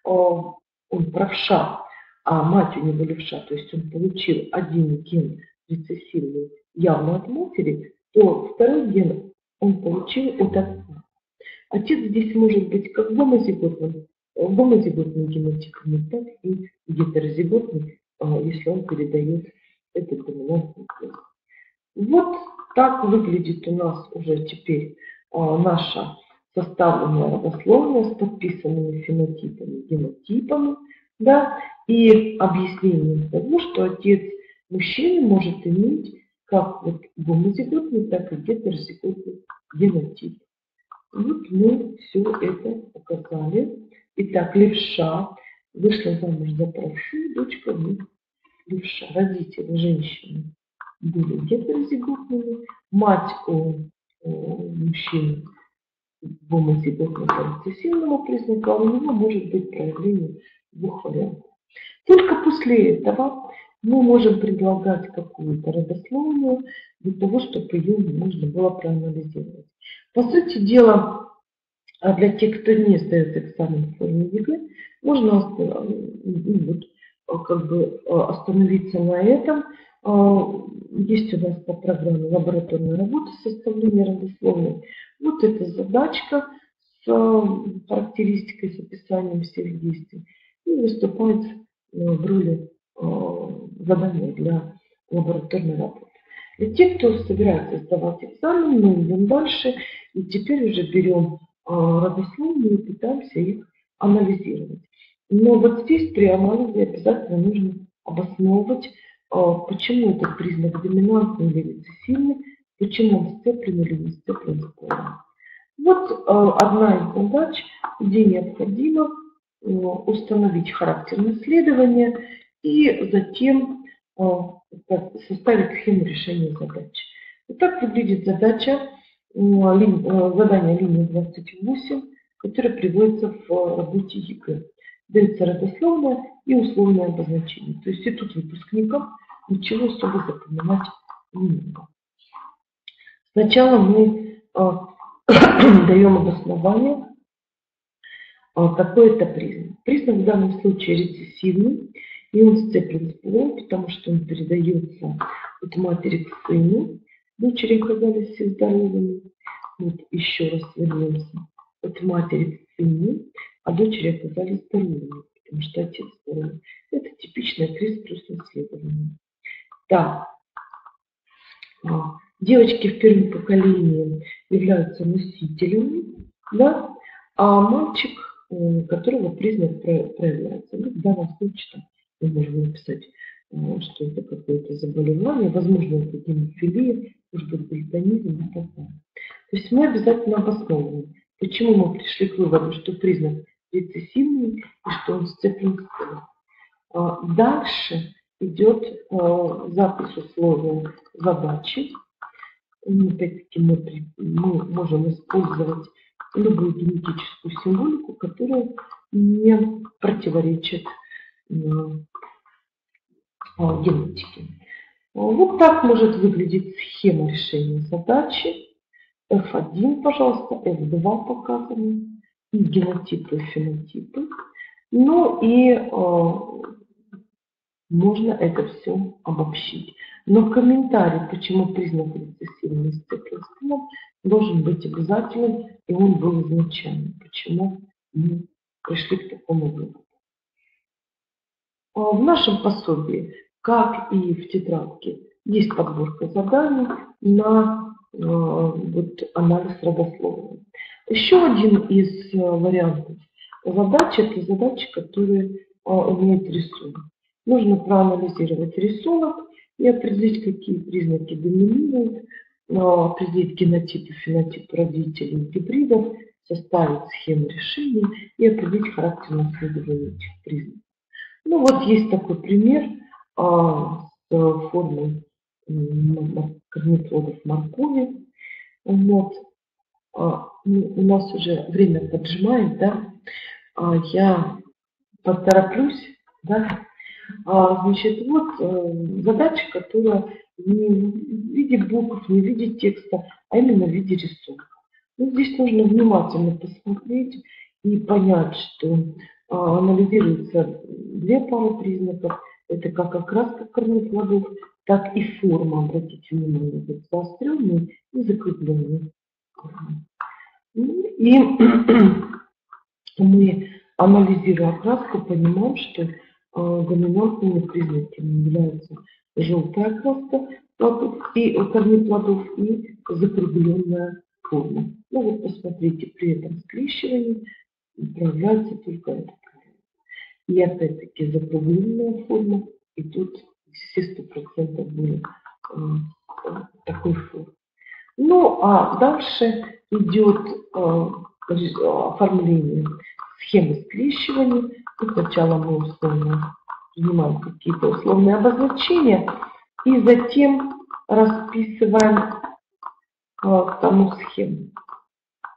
он правша, а мать у него левша, то есть он получил один ген рецессивный явно от матери, то второй ген он получил от отца. Отец здесь может быть как гомозиготным генотипом, так и гетерозиготным, если он передает этот доминантный ген. Вот так выглядит у нас уже теперь наша составленная родословная с подписанными фенотипами, генотипами, да, и объяснением того, что отец мужчины может иметь как вот гомозиготный, так и гетерозиготный генотип. Вот мы все это показали. Итак, левша вышла замуж за правшу, дочка левша. Родители женщины были гетерозиготными, мать у мужчины гомозиготного рецессивного признака, а у него может быть проявление двух вариантов. Только после этого мы можем предлагать какую-то родословную для того, чтобы ее можно было проанализировать. По сути дела, для тех, кто не сдает экзамен в форме ЕГЭ, можно остановиться на этом. Есть у нас по программе лабораторная работа составления родословной. Вот эта задачка с характеристикой, с описанием всех действий. И выступает в роли задания для лабораторной работы. И те, кто собирается сдавать экзамен, мы идем дальше. И теперь уже берем родословные и пытаемся их анализировать. Но вот здесь при анализе обязательно нужно обосновывать, почему этот признак доминантный или рецессивный, почему он сцеплен или не сцеплен с полом. Вот одна из задач, где необходимо установить характер наследования и затем составить схему решения задачи. Вот так выглядит задание линии 28, которое приводится в работе ЕГЭ. Дается родословное и условное обозначение. То есть и тут выпускникам ничего особо запоминать не надо. Сначала мы даем обоснование, какой это признак. Признак в данном случае рецессивный, и он сцеплен с полом, потому что он передается от матери к сыну. Дочери оказались все здоровыми. Вот еще раз вернемся. От матери к сыну, а дочери оказались здоровыми, потому что отец здоровый. Это типичная кризис плюс наследование. Так. Девочки в первом поколении являются носителями, да? А мальчик, которого признак проявляется. Ну, в данном случае мы можем написать, что это какое-то заболевание, возможно, это гемофилия, может быть, гальванизм и так далее. То есть мы обязательно обосновываем, почему мы пришли к выводу, что признак рецессивный и что он сцеплен с полом. Дальше идет запись условия задачи. Опять-таки мы можем использовать любую генетическую символику, которая не противоречит генетики. Вот так может выглядеть схема решения задачи. F1, пожалуйста, F2 показаны, и генотипы, и фенотипы. Ну и можно это все обобщить. Но комментарий, почему признак рецессивный сцеплен с полом, должен быть обязательным, и он был изначальным. Почему мы пришли к такому выводу? В нашем пособии, как и в тетрадке, есть подборка заданий на анализ родословной. Еще один из вариантов задач – это задачи, которые имеет рисунок. Нужно проанализировать рисунок и определить, какие признаки доминируют, определить генотип и фенотип родителей гибридов, составить схему решения и определить характер наследования этих признаков. Ну вот есть такой пример с формой корнеплодов моркови. Вот. У нас уже время поджимает, да? Я постороплюсь, да? Значит, вот задача, которая не в виде букв, не в виде текста, а именно в виде рисунка. Ну, здесь нужно внимательно посмотреть и понять, что анализируются две пары признаков. Это как окраска корнеплодов, так и форма, обратите внимание, заостренная и закрепленная. И мы, анализируя окраску, понимаем, что доминантными признаками являются желтая окраска и корнеплодов и закругленная форма. Ну вот посмотрите, при этом скрещивании проявляется только это. И опять-таки закругленная форма, и тут все 100% были такой формы. Ну а дальше идет оформление схемы скрещивания. И сначала мы условно принимаем какие-то условные обозначения и затем расписываем к тому схему.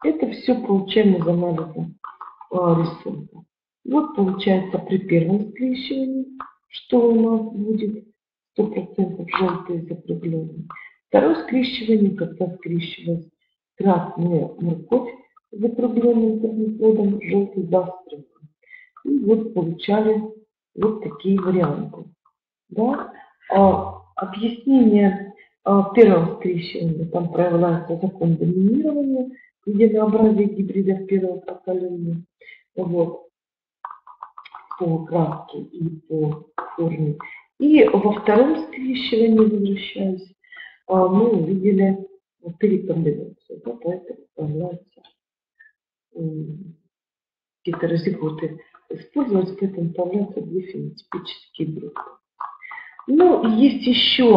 Это все получаем из анализа рисунка. Вот получается при первом скрещивании, что у нас будет 100% желтые закругленные. Второе скрещивание, когда скрещивается красная морковь с закругленным корнеплодом, желтый заостренный. И вот получали вот такие варианты. Да? Объяснение первого скрещивания. Там проявляется закон доминирования, единообразие гибридов первого поколения. Вот. По окраске и по форме. И во втором скрещивании, возвращаясь, мы увидели перекомбинацию. Да, поэтому появляются какие-то разиготы. Использовать в этом появляются две фенотипические группы. Ну, и есть еще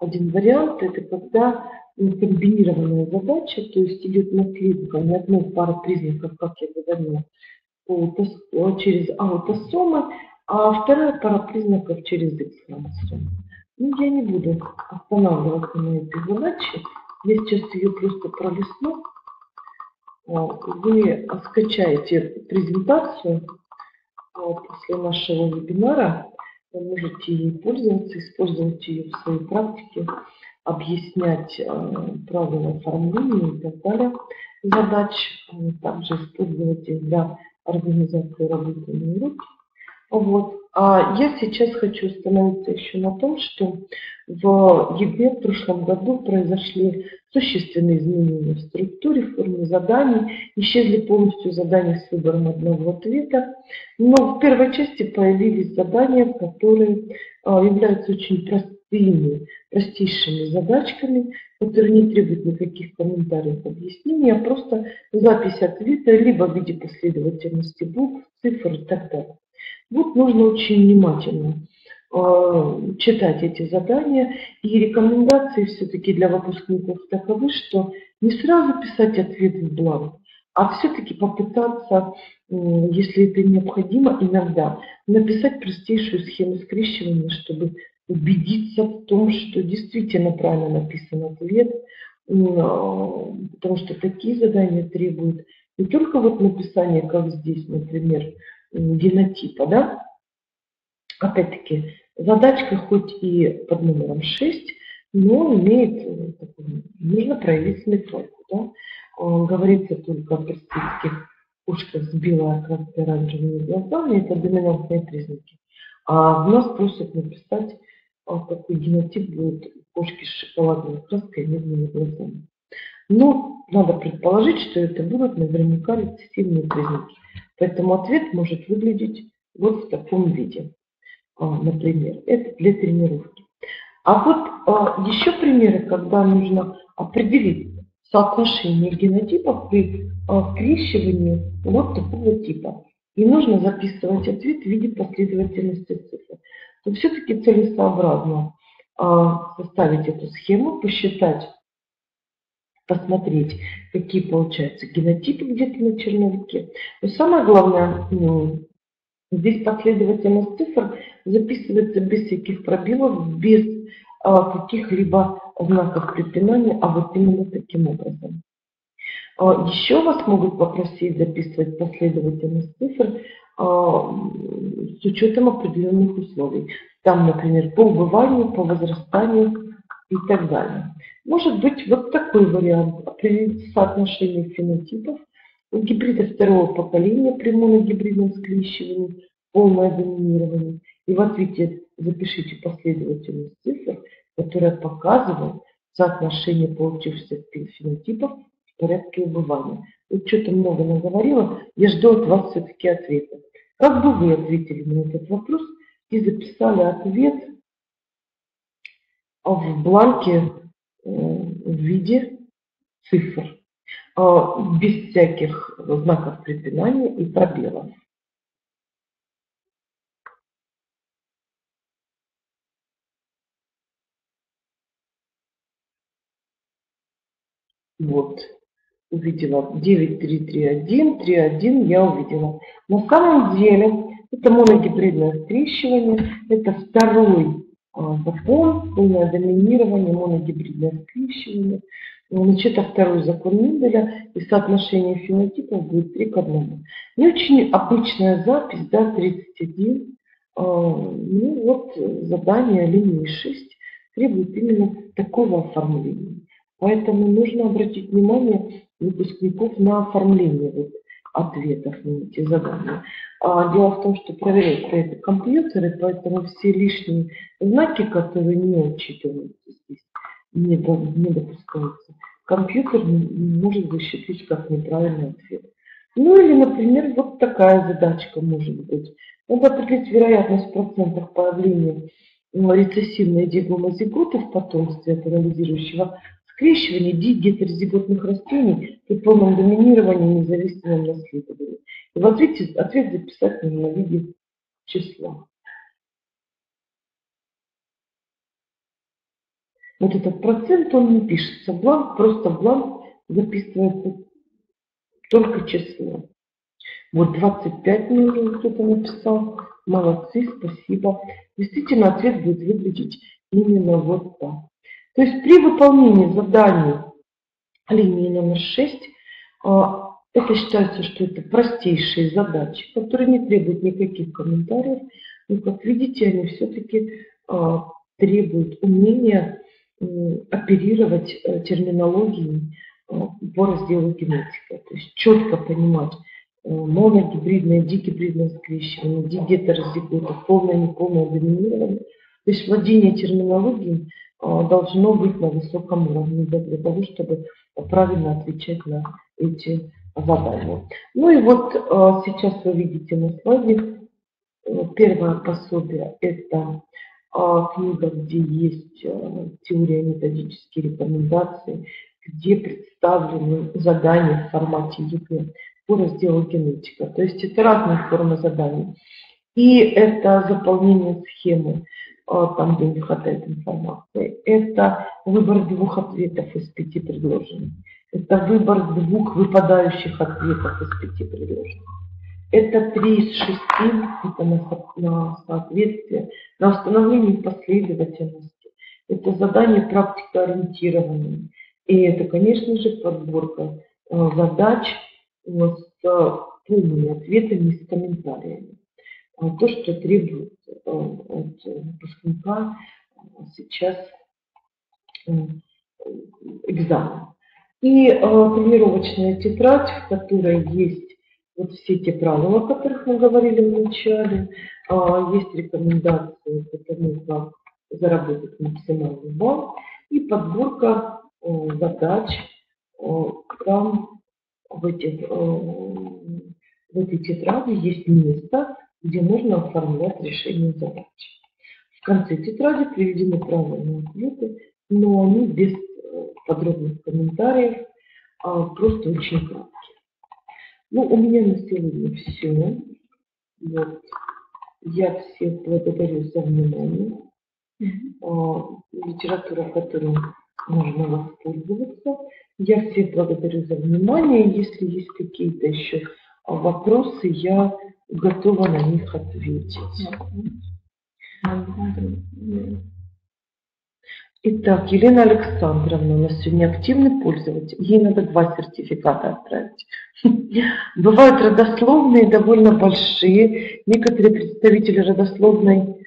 один вариант, это когда комбинированная задача, то есть идет наклейка ни одной пары признаков, как я говорила, через аутосомы, а вторая пара признаков через X-хромосомы. Ну, я не буду останавливаться на этой задаче. Я сейчас ее просто пролистну. Вы скачаете презентацию после нашего вебинара. Вы можете ей пользоваться, использовать ее в своей практике, объяснять правила оформления и так далее задач. Также использовать их для организации работы на уроке. Вот. А я сейчас хочу остановиться еще на том, что в ЕГЭ в прошлом году произошли существенные изменения в структуре, в форме заданий. Исчезли полностью задания с выбором одного ответа. Но в первой части появились задания, которые являются очень простыми, простейшими задачками, которые не требуют никаких комментариев, объяснений, а просто запись ответа либо в виде последовательности букв, цифр и так далее. Вот нужно очень внимательно читать эти задания. И рекомендации все-таки для выпускников таковы, что не сразу писать ответ в бланк, а все-таки попытаться, если это необходимо, иногда написать простейшую схему скрещивания, чтобы убедиться в том, что действительно правильно написан ответ, потому что такие задания требуют не только вот написания, как здесь, например, генотипа, да? Опять-таки, задачка хоть и под номером 6, но имеет, нужно проявить смекалку, да? Говорится только о персидских ушках с белой окраской оранжевыми глазами, это доминантные признаки. А нас просят написать, какой генотип будет у кошки с шоколадной окраской и медными глазами. Но надо предположить, что это будут наверняка рецессивные признаки. Поэтому ответ может выглядеть вот в таком виде, например. Это для тренировки. А вот еще примеры, когда нужно определить соотношение генотипов при скрещивании вот такого типа. И нужно записывать ответ в виде последовательности цифр. Но все-таки целесообразно составить эту схему, посчитать, посмотреть, какие получаются генотипы где-то на черновике. Но самое главное, здесь последовательность цифр записывается без всяких пробелов, без каких-либо знаков препинания, а вот именно таким образом. Еще вас могут попросить записывать последовательность цифр с учетом определенных условий. Там, например, по убыванию, по возрастанию и так далее. Может быть вот такой вариант. Определить соотношение фенотипов у гибрида второго поколения при моногибридном склеивании, полное доминирование. И в ответе запишите последовательность цифр, которая показывает соотношение получившихся фенотипов в порядке убывания. Вот что-то много наговорила, я жду от вас все-таки ответа. Как бы вы ответили на этот вопрос и записали ответ в бланке в виде цифр, без всяких знаков препинания и пробелов. Вот, увидела 9-3-3-1, 3-1 я увидела. На самом деле это моногибридное стряхивание, это второй закон, полное доминирование, моногибридное склеивание. Значит, это второй закон Менделя, и соотношение фенотипов будет 3:1. Не очень обычная запись, да, 31. Ну вот задание линии 6 требует именно такого оформления. Поэтому нужно обратить внимание выпускников на оформление вот ответов на эти задания. Дело в том, что проверяют это компьютеры, поэтому все лишние знаки, которые не учитываются здесь, не допускаются. Компьютер может засчитать как неправильный ответ. Ну или, например, вот такая задачка может быть. Надо определить вероятность в процентах появления рецессивной дигомозиготы в потомстве от анализирующего скрещивание дигетерозиготных растений при полном доминировании независимом наследования. И в ответ записать на виде числа. Вот этот процент, он не пишется в бланк, просто в бланк записывается только число. Вот 25 мне уже кто-то написал. Молодцы, спасибо. Действительно, ответ будет выглядеть именно вот так. То есть при выполнении задания линии номер 6, это считается, что это простейшие задачи, которые не требуют никаких комментариев. Но, как видите, они все-таки требуют умения оперировать терминологией по разделу генетика. То есть четко понимать моногибридное, дигибридное скрещивание, дигетерозигота, полное, неполное доминирование. То есть владение терминологией должно быть на высоком уровне для того, чтобы правильно отвечать на эти задания. Ну и вот сейчас вы видите на слайде первое пособие. Это книга, где есть теория, методические рекомендации, где представлены задания в формате ЕГЭ по разделу генетика. То есть это разные формы заданий. И это заполнение схемы, там, где не хватает информации. Это выбор 2 ответов из 5 предложенных. Это выбор 2 выпадающих ответов из 5 предложенных. Это 3 из 6, это на соответствие, на установление последовательности. Это задание практикоориентированное. И это, конечно же, подборка задач с полными ответами, с комментариями. То, что требует от выпускника сейчас экзамен. И тренировочная тетрадь, в которой есть вот все те правила, о которых мы говорили в начале. Есть рекомендации по тому, как заработать максимальный балл. И подборка задач там в этой тетради есть место, где можно оформлять решение задач. В конце тетради приведены правильные ответы, но они без подробных комментариев, просто очень краткие. Ну, у меня на сегодня все. Вот. Я всех благодарю за внимание. Литература, которой можно воспользоваться. Я всех благодарю за внимание. Если есть какие-то еще вопросы, я готова на них ответить. Итак, Елена Александровна у нас сегодня активный пользователь. Ей надо 2 сертификата отправить. Бывают родословные, довольно большие. Некоторые представители родословной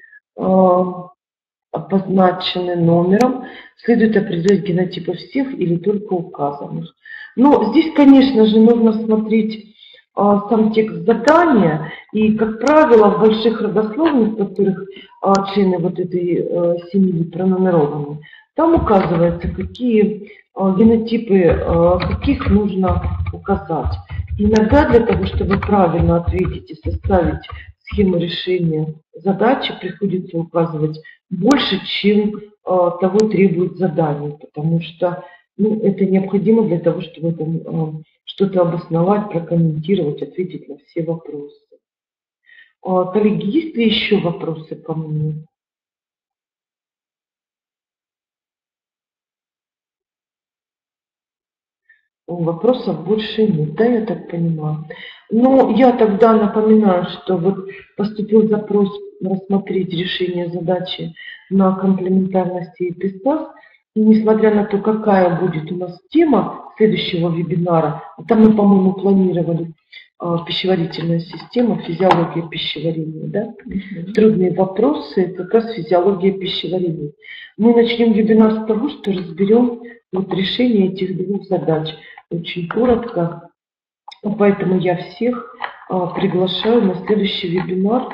обозначены номером. Следует определять генотипы всех или только указанных. Но здесь, конечно же, нужно смотреть сам текст задания. И, как правило, в больших родословных, в которых члены вот этой семьи пронумерованы, там указывается, какие генотипы, каких нужно указать. Иногда для того, чтобы правильно ответить и составить схему решения задачи, приходится указывать больше, чем того требует задание, потому что это необходимо для того, чтобы там что-то обосновать, прокомментировать, ответить на все вопросы. Коллеги, есть ли еще вопросы ко мне? Вопросов больше нет, да, я так понимаю. Но я тогда напоминаю, что вот поступил запрос рассмотреть решение задачи на комплементарности и ПИСАС. И несмотря на то, какая будет у нас тема следующего вебинара, там мы, по-моему, планировали пищеварительная система, физиология пищеварения, да? Трудные вопросы, это как раз физиология пищеварения. Мы начнем вебинар с того, что разберем вот решение этих двух задач очень коротко. Поэтому я всех приглашаю на следующий вебинар.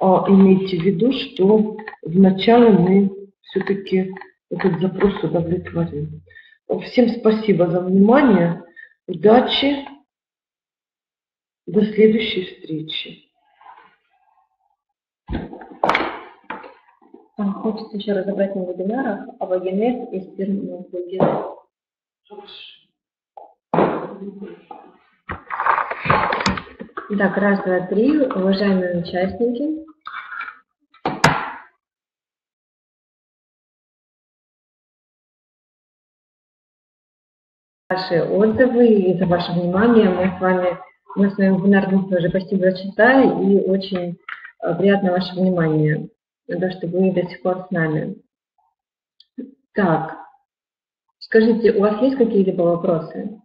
Имейте в виду, что вначале мы все-таки этот запрос удовлетворим. Всем спасибо за внимание, удачи, до следующей встречи. Хочется еще разобрать на вебинарах об ЕГЭ и спермных плодизах. Так, раз, два, три, уважаемые участники. Ваши отзывы и за ваше внимание. Мы с вами на своем вебинарном уже почти прочитали, и очень приятно ваше внимание, то, что вы до сих пор с нами. Так, скажите, у вас есть какие-либо вопросы?